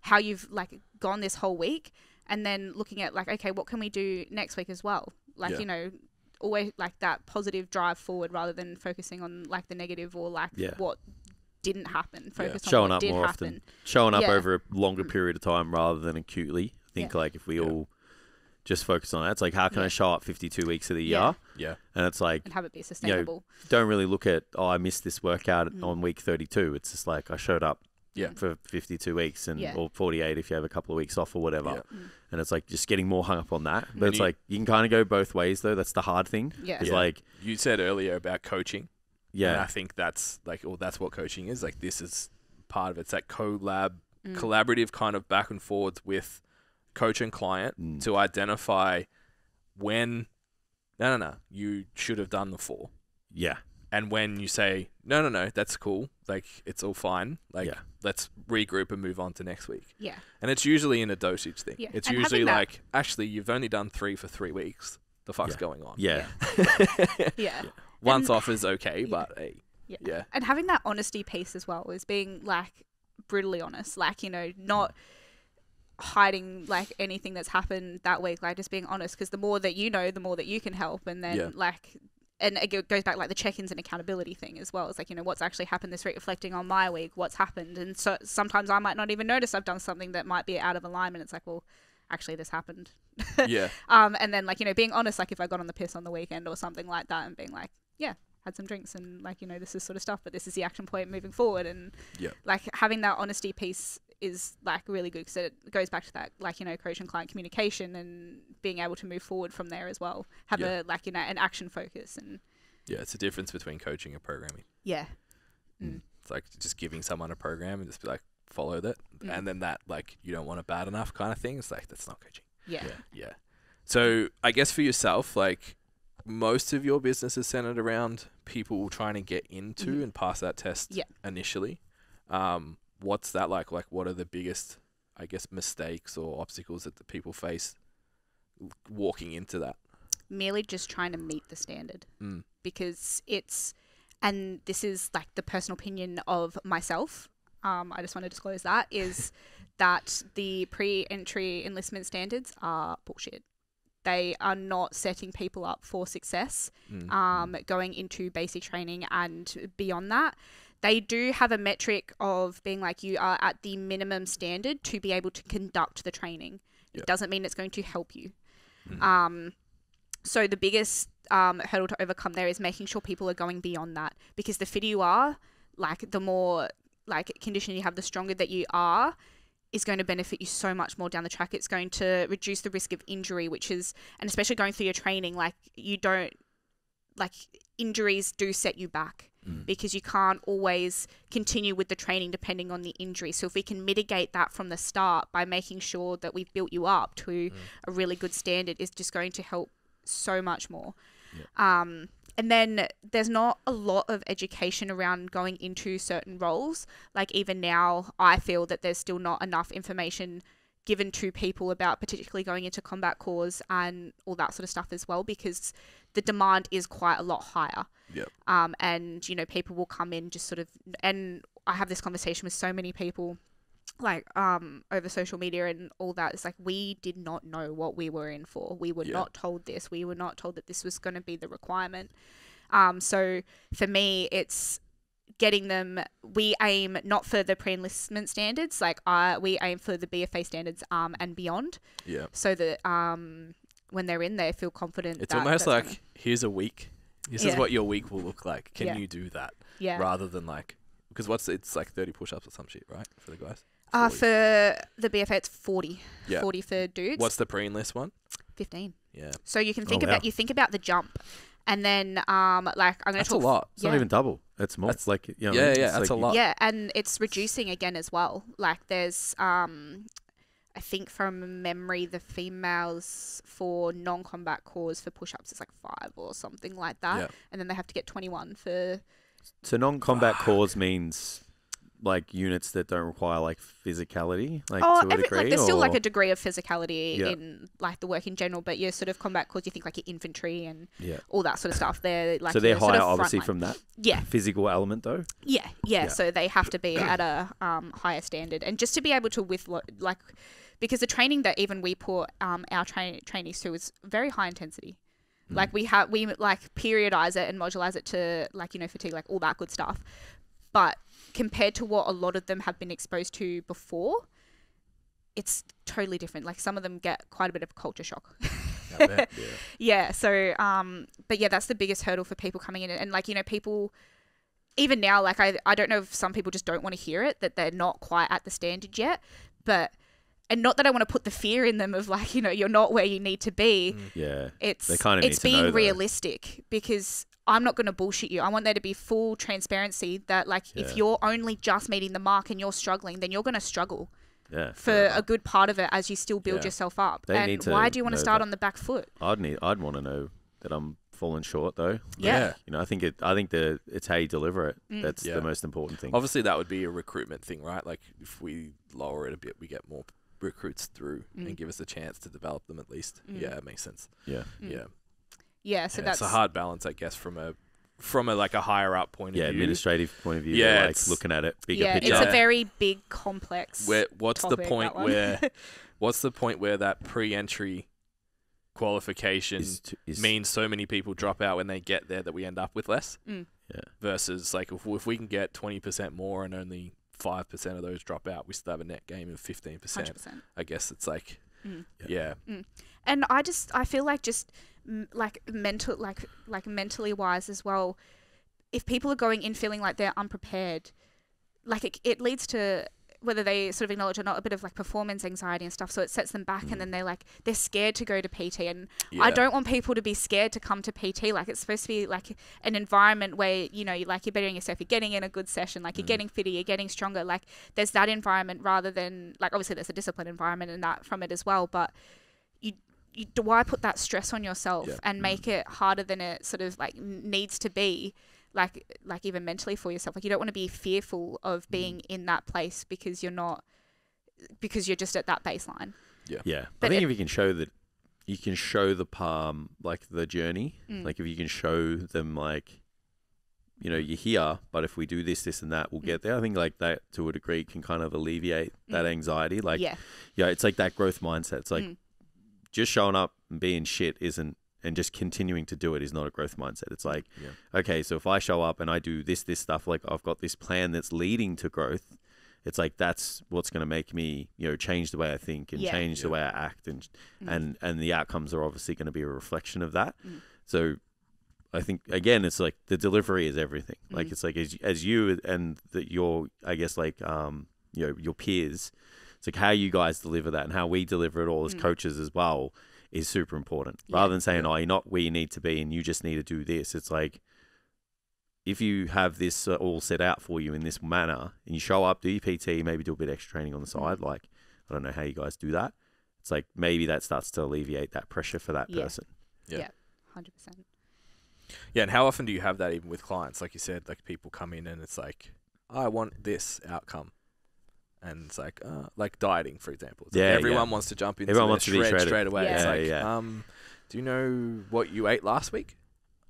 how you've, like, gone this whole week? And then looking at, like, okay, what can we do next week as well? Like, yeah. you know, always like that positive drive forward rather than focusing on, like, the negative or, like, yeah. what didn't happen. Focus yeah. on Showing what up did more happen. Often. Showing yeah. up over a longer period of time rather than acutely. I think, yeah. like, if we yeah. all just focus on that, it's like, how can yeah. I show up fifty-two weeks of the year? Yeah. yeah. And it's like... And have it be sustainable. You know, don't really look at, oh, I missed this workout mm. on week thirty-two. It's just like, I showed up Yeah. for fifty-two weeks and yeah. or forty-eight if you have a couple of weeks off or whatever. Yeah. Mm. And it's like just getting more hung up on that. But and it's you, like you can kind of go both ways though. That's the hard thing. Yeah. It's yeah. like you said earlier about coaching. Yeah. And I think that's like, well, that's what coaching is. Like this is part of it. It's that collab, mm. collaborative kind of back and forth with coach and client mm. to identify when, no, no, no, you should have done the four. Yeah. And when you say, no, no, no, that's cool. Like, it's all fine. Like, yeah. let's regroup and move on to next week. Yeah. And it's usually in a dosage thing. Yeah. It's and usually like, actually, you've only done three for three weeks. The fuck's yeah. going on? Yeah. Yeah. yeah. yeah. Once and, off is okay, yeah. but hey. Yeah. yeah. And having that honesty piece as well is being, like, brutally honest. Like, you know, not... hiding like anything that's happened that week, like just being honest, because the more that you know, the more that you can help. And then yeah. like, and it goes back like the check-ins and accountability thing as well. It's like, you know, what's actually happened this week, reflecting on my week, what's happened. And so sometimes I might not even notice I've done something that might be out of alignment. It's like, well, actually this happened. Yeah. Um and then like, you know, being honest, like if I got on the piss on the weekend or something like that, and being like, yeah, had some drinks and like, you know, this is sort of stuff, but this is the action point moving forward. And yeah, like having that honesty piece is like really good, because it goes back to that, like, you know, coach and client communication and being able to move forward from there as well. Have yeah. a like, you know, an action focus. And yeah, it's a difference between coaching and programming. Yeah. Mm. It's like just giving someone a program and just be like, follow that. Mm. And then that, like, you don't want it bad enough kind of thing. It's like, that's not coaching. Yeah. Yeah. yeah. So I guess for yourself, like most of your business is centered around people trying to get into mm-hmm. and pass that test yeah. initially. Um, What's that like? Like, what are the biggest, I guess, mistakes or obstacles that the people face walking into that? Merely just trying to meet the standard. Mm. Because it's, and this is like the personal opinion of myself. Um, I just want to disclose that, is that the pre-entry enlistment standards are bullshit. They are not setting people up for success, mm. um, going into basic training and beyond that. They do have a metric of being like, you are at the minimum standard to be able to conduct the training. Yep. It doesn't mean it's going to help you. Mm. Um, so the biggest um, hurdle to overcome there is making sure people are going beyond that, because the fitter you are, like the more like condition you have, the stronger that you are, is going to benefit you so much more down the track. It's going to reduce the risk of injury, which is, and especially going through your training, like you don't, like injuries do set you back. Because you can't always continue with the training depending on the injury. So if we can mitigate that from the start by making sure that we've built you up to mm. a really good standard, is just going to help so much more. Yeah. Um, and then there's not a lot of education around going into certain roles. Like even now, I feel that there's still not enough information given to people about particularly going into combat corps and all that sort of stuff as well, because the demand is quite a lot higher. Yep. Um, and, you know, people will come in just sort of, and I have this conversation with so many people, like, um, over social media and all that. It's like, we did not know what we were in for. We were yeah. not told this. We were not told that this was going to be the requirement. Um, so for me, it's getting them, we aim not for the pre-enlistment standards, like uh, we aim for the B F A standards um, and beyond. Yeah. So that um, when they're in, they feel confident. It's that almost like, gonna... here's a week. This yeah. is what your week will look like. Can yeah. you do that? Yeah. Rather than like, because what's, it's like thirty push-ups or some shit, right? For the guys? Uh, for the B F A, it's forty. Yeah. forty for dudes. What's the pre-enlist one? fifteen. Yeah. So you can think oh, about, wow. you think about the jump. And then, um, like, I'm going to talk. That's a lot. It's yeah. not even double. It's more. That's like, you know, yeah, yeah, that's like, a lot. Yeah, and it's reducing again as well. Like, there's, um, I think from memory, the females for non-combat corps for push-ups is like five or something like that, yeah. and then they have to get twenty-one for. So non-combat corps means like units that don't require like physicality, like oh, to a every, degree, like there's or? Still like a degree of physicality yeah. in like the work in general, but your sort of combat corps, you think like your infantry and yeah. all that sort of stuff. They're like so they're higher, sort of obviously, line. From that yeah physical element though. Yeah, yeah, yeah. So they have to be at a um, higher standard, and just to be able to with like because the training that even we put um, our tra trainees to is very high intensity. Mm. Like we have we like periodize it and modularize it to like you know fatigue, like all that good stuff, but compared to what a lot of them have been exposed to before, it's totally different. Like some of them get quite a bit of culture shock. I bet, yeah. yeah. So, um, but yeah, that's the biggest hurdle for people coming in. And, and like, you know, people, even now, like I, I don't know if some people just don't want to hear it, that they're not quite at the standard yet, but, and not that I want to put the fear in them of like, you know, you're not where you need to be. Mm. Yeah. It's, they kind of it's being realistic because I'm not going to bullshit you. I want there to be full transparency that like yeah. if you're only just meeting the mark and you're struggling, then you're going to struggle yeah, for yeah. a good part of it as you still build yeah. yourself up. They and why do you want to start that. On the back foot? I'd need, I'd want to know that I'm falling short though. Yeah. yeah. You know, I think it, I think the, it's how you deliver it. Mm. That's yeah. the most important thing. Obviously that would be a recruitment thing, right? Like if we lower it a bit, we get more recruits through mm. and give us a chance to develop them at least. Mm. Yeah. It makes sense. Yeah. Mm. Yeah. Yeah, so and that's it's a hard balance, I guess, from a from a like a higher up point yeah, of view, yeah, administrative point of view. Yeah, like looking at it, bigger yeah, picture. It's a very big, complex. Where what's topic, the point where, what's the point where that pre-entry qualification is to, is means so many people drop out when they get there that we end up with less? Mm. Yeah. Versus like if if we can get twenty percent more and only five percent of those drop out, we still have a net gain of fifteen percent. I guess it's like, mm. yeah. Mm. And I just I feel like just. like mental like like mentally wise as well, if people are going in feeling like they're unprepared, like it, it leads to, whether they sort of acknowledge or not, a bit of like performance anxiety and stuff, so it sets them back. Mm. And then they like they're scared to go to P T, and yeah. I don't want people to be scared to come to P T. Like it's supposed to be like an environment where you know you like you're bettering yourself, you're getting in a good session, like you're mm. getting fitter, you're getting stronger. Like there's that environment, rather than like obviously there's a discipline environment and that from it as well, but you do why put that stress on yourself yeah. and make it harder than it sort of like needs to be, like like even mentally for yourself. Like you don't want to be fearful of being mm. in that place because you're not, because you're just at that baseline. Yeah. Yeah. But I think it, if you can show that, you can show the palm, like the journey, mm. like if you can show them like, you know, you're here, but if we do this, this and that, we'll mm. get there. I think like that to a degree can kind of alleviate mm. that anxiety. Like, yeah. yeah, it's like that growth mindset. It's like, mm. just showing up and being shit isn't, and just continuing to do it is not a growth mindset. It's like, yeah. okay, so if I show up and I do this, this stuff, like I've got this plan that's leading to growth. It's like, that's what's going to make me, you know, change the way I think and yeah. change yeah. the way I act. And, mm. and, and the outcomes are obviously going to be a reflection of that. Mm. So I think, again, it's like the delivery is everything. Mm. Like, it's like, as, as you and the, your, I guess like, um, you know, your peers, it's like how you guys deliver that and how we deliver it all as mm. coaches as well is super important. Yeah. Rather than saying, oh, you're not where you need to be and you just need to do this. It's like, if you have this uh, all set out for you in this manner and you show up, do your P T, maybe do a bit of extra training on the side. Like, I don't know how you guys do that. It's like, maybe that starts to alleviate that pressure for that yeah. person. Yeah. yeah. one hundred percent. Yeah. And how often do you have that even with clients? Like you said, like people come in and it's like, I want this outcome. and it's like, uh, like dieting, for example. It's yeah, like everyone yeah. wants to jump into everyone wants shred to be shredded. straight away. Yeah. It's yeah, like, yeah. Um, do you know what you ate last week?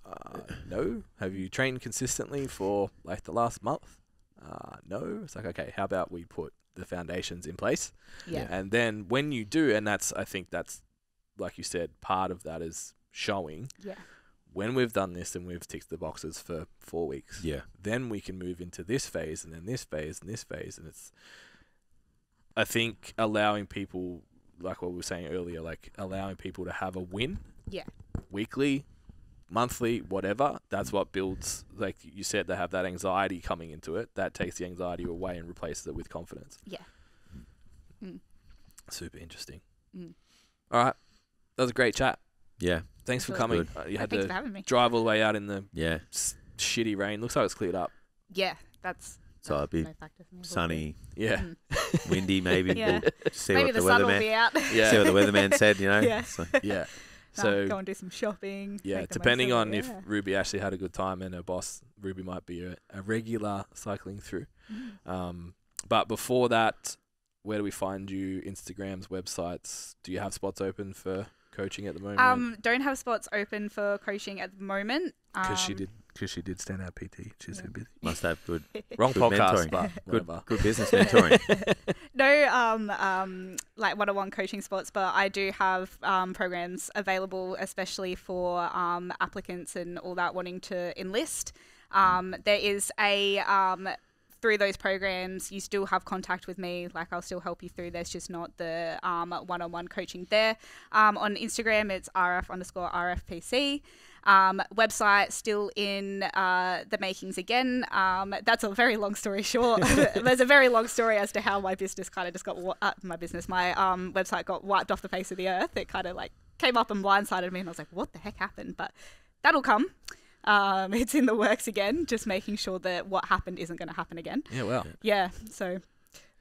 Uh, no. Have you trained consistently for like the last month? Uh, no. It's like, okay, how about we put the foundations in place? Yeah. And then when you do, and that's, I think that's, like you said, part of that is showing. Yeah. When we've done this and we've ticked the boxes for four weeks, yeah, then we can move into this phase and then this phase and this phase. And it's, I think, allowing people, like what we were saying earlier, like allowing people to have a win. Yeah. Weekly, monthly, whatever. That's what builds, like you said, they have that anxiety coming into it. That takes the anxiety away and replaces it with confidence. Yeah. Mm. Super interesting. Mm. All right. That was a great chat. Yeah. Thanks for coming. Uh, you had Thanks to drive all the way out in the yeah. shitty rain. Looks like it's cleared up. Yeah, that's... So it'll be no sunny, yeah, mm. windy maybe. Yeah. We'll see maybe what the, the sun will be out. Yeah. See what the weatherman said, you know? Yeah. So, yeah. so no, go and do some shopping. Yeah, depending on it, if yeah. Ruby actually had a good time and her boss, Ruby might be a, a regular cycling through. Mm. Um, but before that, where do we find you? Instagrams, websites? Do you have spots open for... coaching at the moment? Um, don't have spots open for coaching at the moment. Because um, she did, because she did stand out P T. She's yeah. so busy. Must have good. Wrong good podcast, but good, good business mentoring. No, um, um, like one-on-one coaching spots, but I do have um programs available, especially for um applicants and all that wanting to enlist. Um, mm. There is a um. Through those programs, you still have contact with me. Like, I'll still help you through. There's just not the um, one-on-one coaching there. Um, on Instagram, it's R F underscore R F P C. Um, website still in uh, the makings again. Um, that's a very long story short. There's a very long story as to how my business kind of just got uh, my business. My um, website got wiped off the face of the earth. It kind of like came up and blindsided me, and I was like, "What the heck happened?" But that'll come. Um, it's in the works again, just making sure that what happened isn't going to happen again. Yeah, well. Yeah, so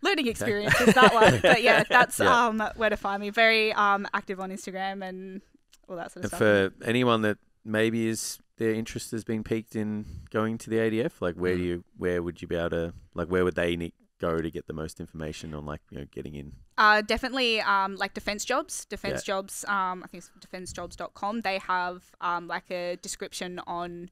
learning experience is that one. But yeah, that's yeah. Um, where to find me. Very um, active on Instagram and all that sort of and stuff. For anyone that maybe is their interest has been piqued in going to the A D F, like where mm. do you, where would you be able to, like where would they need, go to get the most information on like, you know, getting in? Uh, definitely um, like Defence Jobs, Defence yeah. Jobs, um, I think it's defence jobs dot com. They have um, like a description on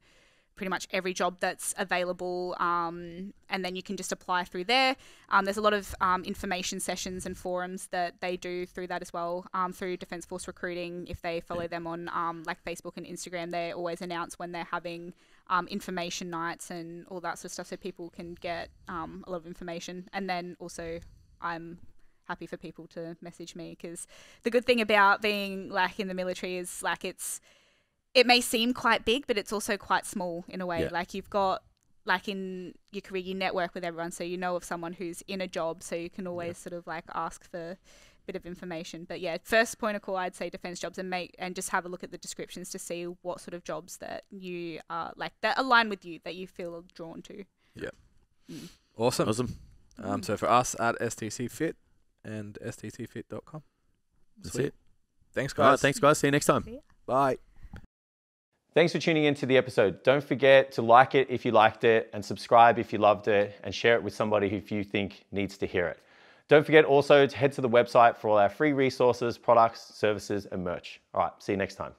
pretty much every job that's available, um, and then you can just apply through there. Um, there's a lot of um, information sessions and forums that they do through that as well, um, through Defence Force Recruiting. If they follow yeah. them on um, like Facebook and Instagram, they always announce when they're having um, information nights and all that sort of stuff, so people can get um, a lot of information. And then also I'm happy for people to message me, because the good thing about being like in the military is like it's, it may seem quite big, but it's also quite small in a way. Yeah. Like you've got, like in your career, you network with everyone. So you know of someone who's in a job, so you can always yeah. sort of like ask for a bit of information. But yeah, first point of call, I'd say Defence Jobs, and make, and just have a look at the descriptions to see what sort of jobs that you are like, that align with you, that you feel drawn to. Yeah. Mm. Awesome. Awesome. Um, mm. So for us at S T C Fit and S T C fit dot com. That's Sweet. it. Thanks guys. Right, thanks guys. See you next time. Bye. Thanks for tuning into the episode. Don't forget to like it if you liked it, and subscribe if you loved it, and share it with somebody who you think needs to hear it. Don't forget also to head to the website for all our free resources, products, services, and merch. All right, see you next time.